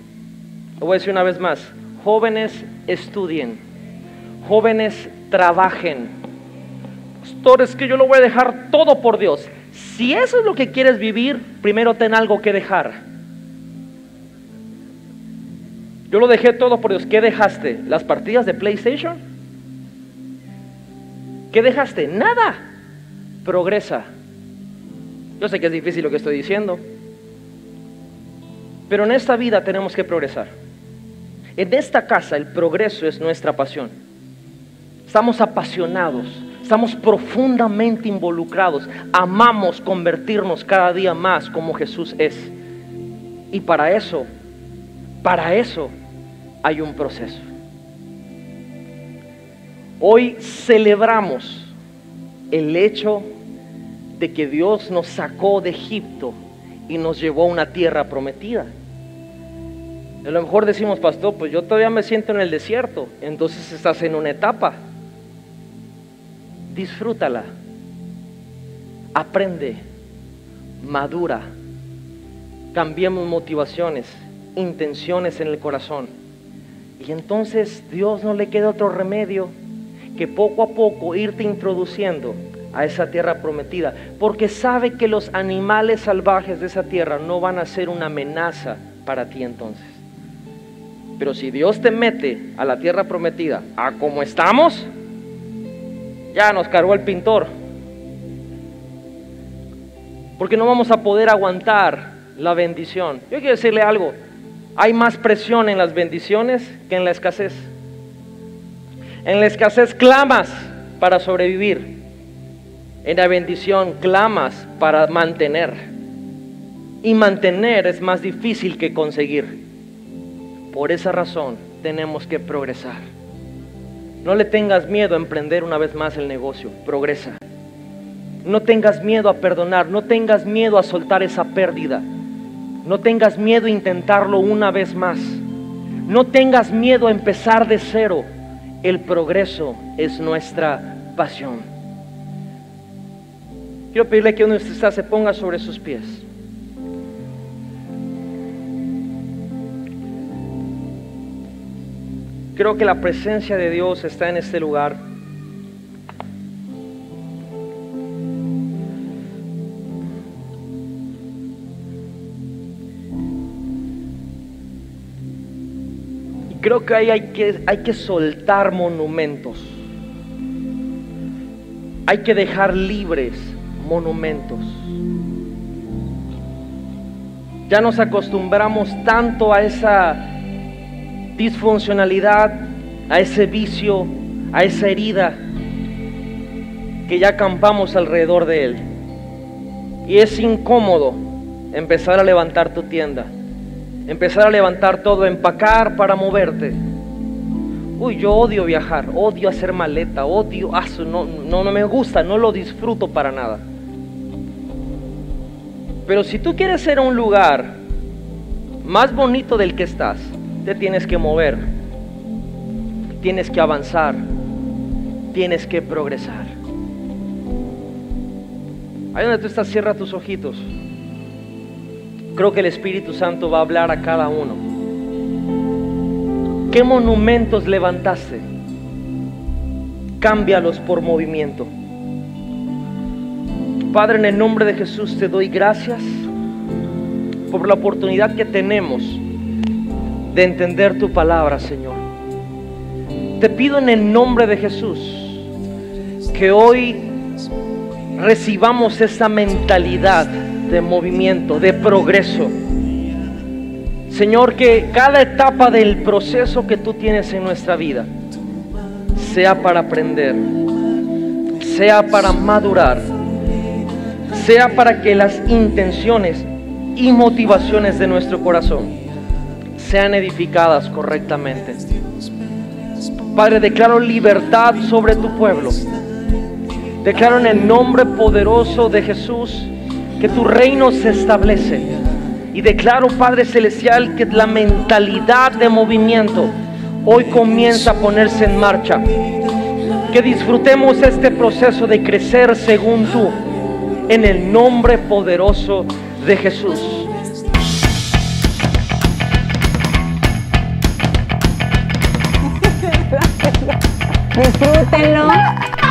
Lo voy a decir una vez más. Jóvenes, estudien. Jóvenes, trabajen. Pastor, es que yo lo voy a dejar todo por Dios. Si eso es lo que quieres vivir, primero ten algo que dejar. Yo lo dejé todo por Dios. ¿Qué dejaste? ¿Las partidas de PlayStation? ¿Qué dejaste? Nada. Progresa. Yo sé que es difícil lo que estoy diciendo, pero en esta vida tenemos que progresar. En esta casa el progreso es nuestra pasión. Estamos apasionados. Estamos profundamente involucrados. Amamos convertirnos cada día más como Jesús es. Y para eso hay un proceso. Hoy celebramos el hecho de que Dios nos sacó de Egipto y nos llevó a una tierra prometida. A lo mejor decimos, pastor, pues yo todavía me siento en el desierto. Entonces estás en una etapa. Disfrútala, aprende, madura, cambiemos motivaciones, intenciones en el corazón. Y entonces Dios no le queda otro remedio que poco a poco irte introduciendo a esa tierra prometida, porque sabe que los animales salvajes de esa tierra no van a ser una amenaza para ti entonces. Pero si Dios te mete a la tierra prometida, a como estamos, ya nos cargó el pintor, porque no vamos a poder aguantar la bendición. Yo quiero decirle algo, hay más presión en las bendiciones que en la escasez. En la escasez clamas para sobrevivir, en la bendición clamas para mantener, y mantener es más difícil que conseguir. Por esa razón tenemos que progresar. No le tengas miedo a emprender una vez más el negocio, progresa. No tengas miedo a perdonar, no tengas miedo a soltar esa pérdida. No tengas miedo a intentarlo una vez más. No tengas miedo a empezar de cero. El progreso es nuestra pasión. Quiero pedirle que uno de ustedes se ponga sobre sus pies. Creo que la presencia de Dios está en este lugar. Y creo que ahí hay que soltar monumentos. Hay que dejar libres monumentos. Ya nos acostumbramos tanto a esa disfuncionalidad, a ese vicio, a esa herida, que ya acampamos alrededor de él. Y es incómodo empezar a levantar tu tienda, empezar a levantar todo, empacar para moverte. Uy, yo odio viajar, odio hacer maleta, odio eso, no me gusta, no lo disfruto para nada. Pero si tú quieres ir a un lugar más bonito del que estás, te tienes que mover, tienes que avanzar, tienes que progresar. Ahí donde tú estás, cierra tus ojitos. Creo que el Espíritu Santo va a hablar a cada uno. ¿Qué monumentos levantaste? Cámbialos por movimiento. Padre, en el nombre de Jesús te doy gracias por la oportunidad que tenemos de entender tu palabra, Señor. Te pido en el nombre de Jesús que hoy recibamos esa mentalidad de movimiento, de progreso. Señor, que cada etapa del proceso que tú tienes en nuestra vida sea para aprender, sea para madurar, sea para que las intenciones y motivaciones de nuestro corazón sean edificadas correctamente. Padre, declaro libertad sobre tu pueblo. Declaro en el nombre poderoso de Jesús que tu reino se establece. Y declaro, Padre Celestial, que la mentalidad de movimiento hoy comienza a ponerse en marcha. que disfrutemos este proceso de crecer según tú, en el nombre poderoso de Jesús. Disfrútenlo.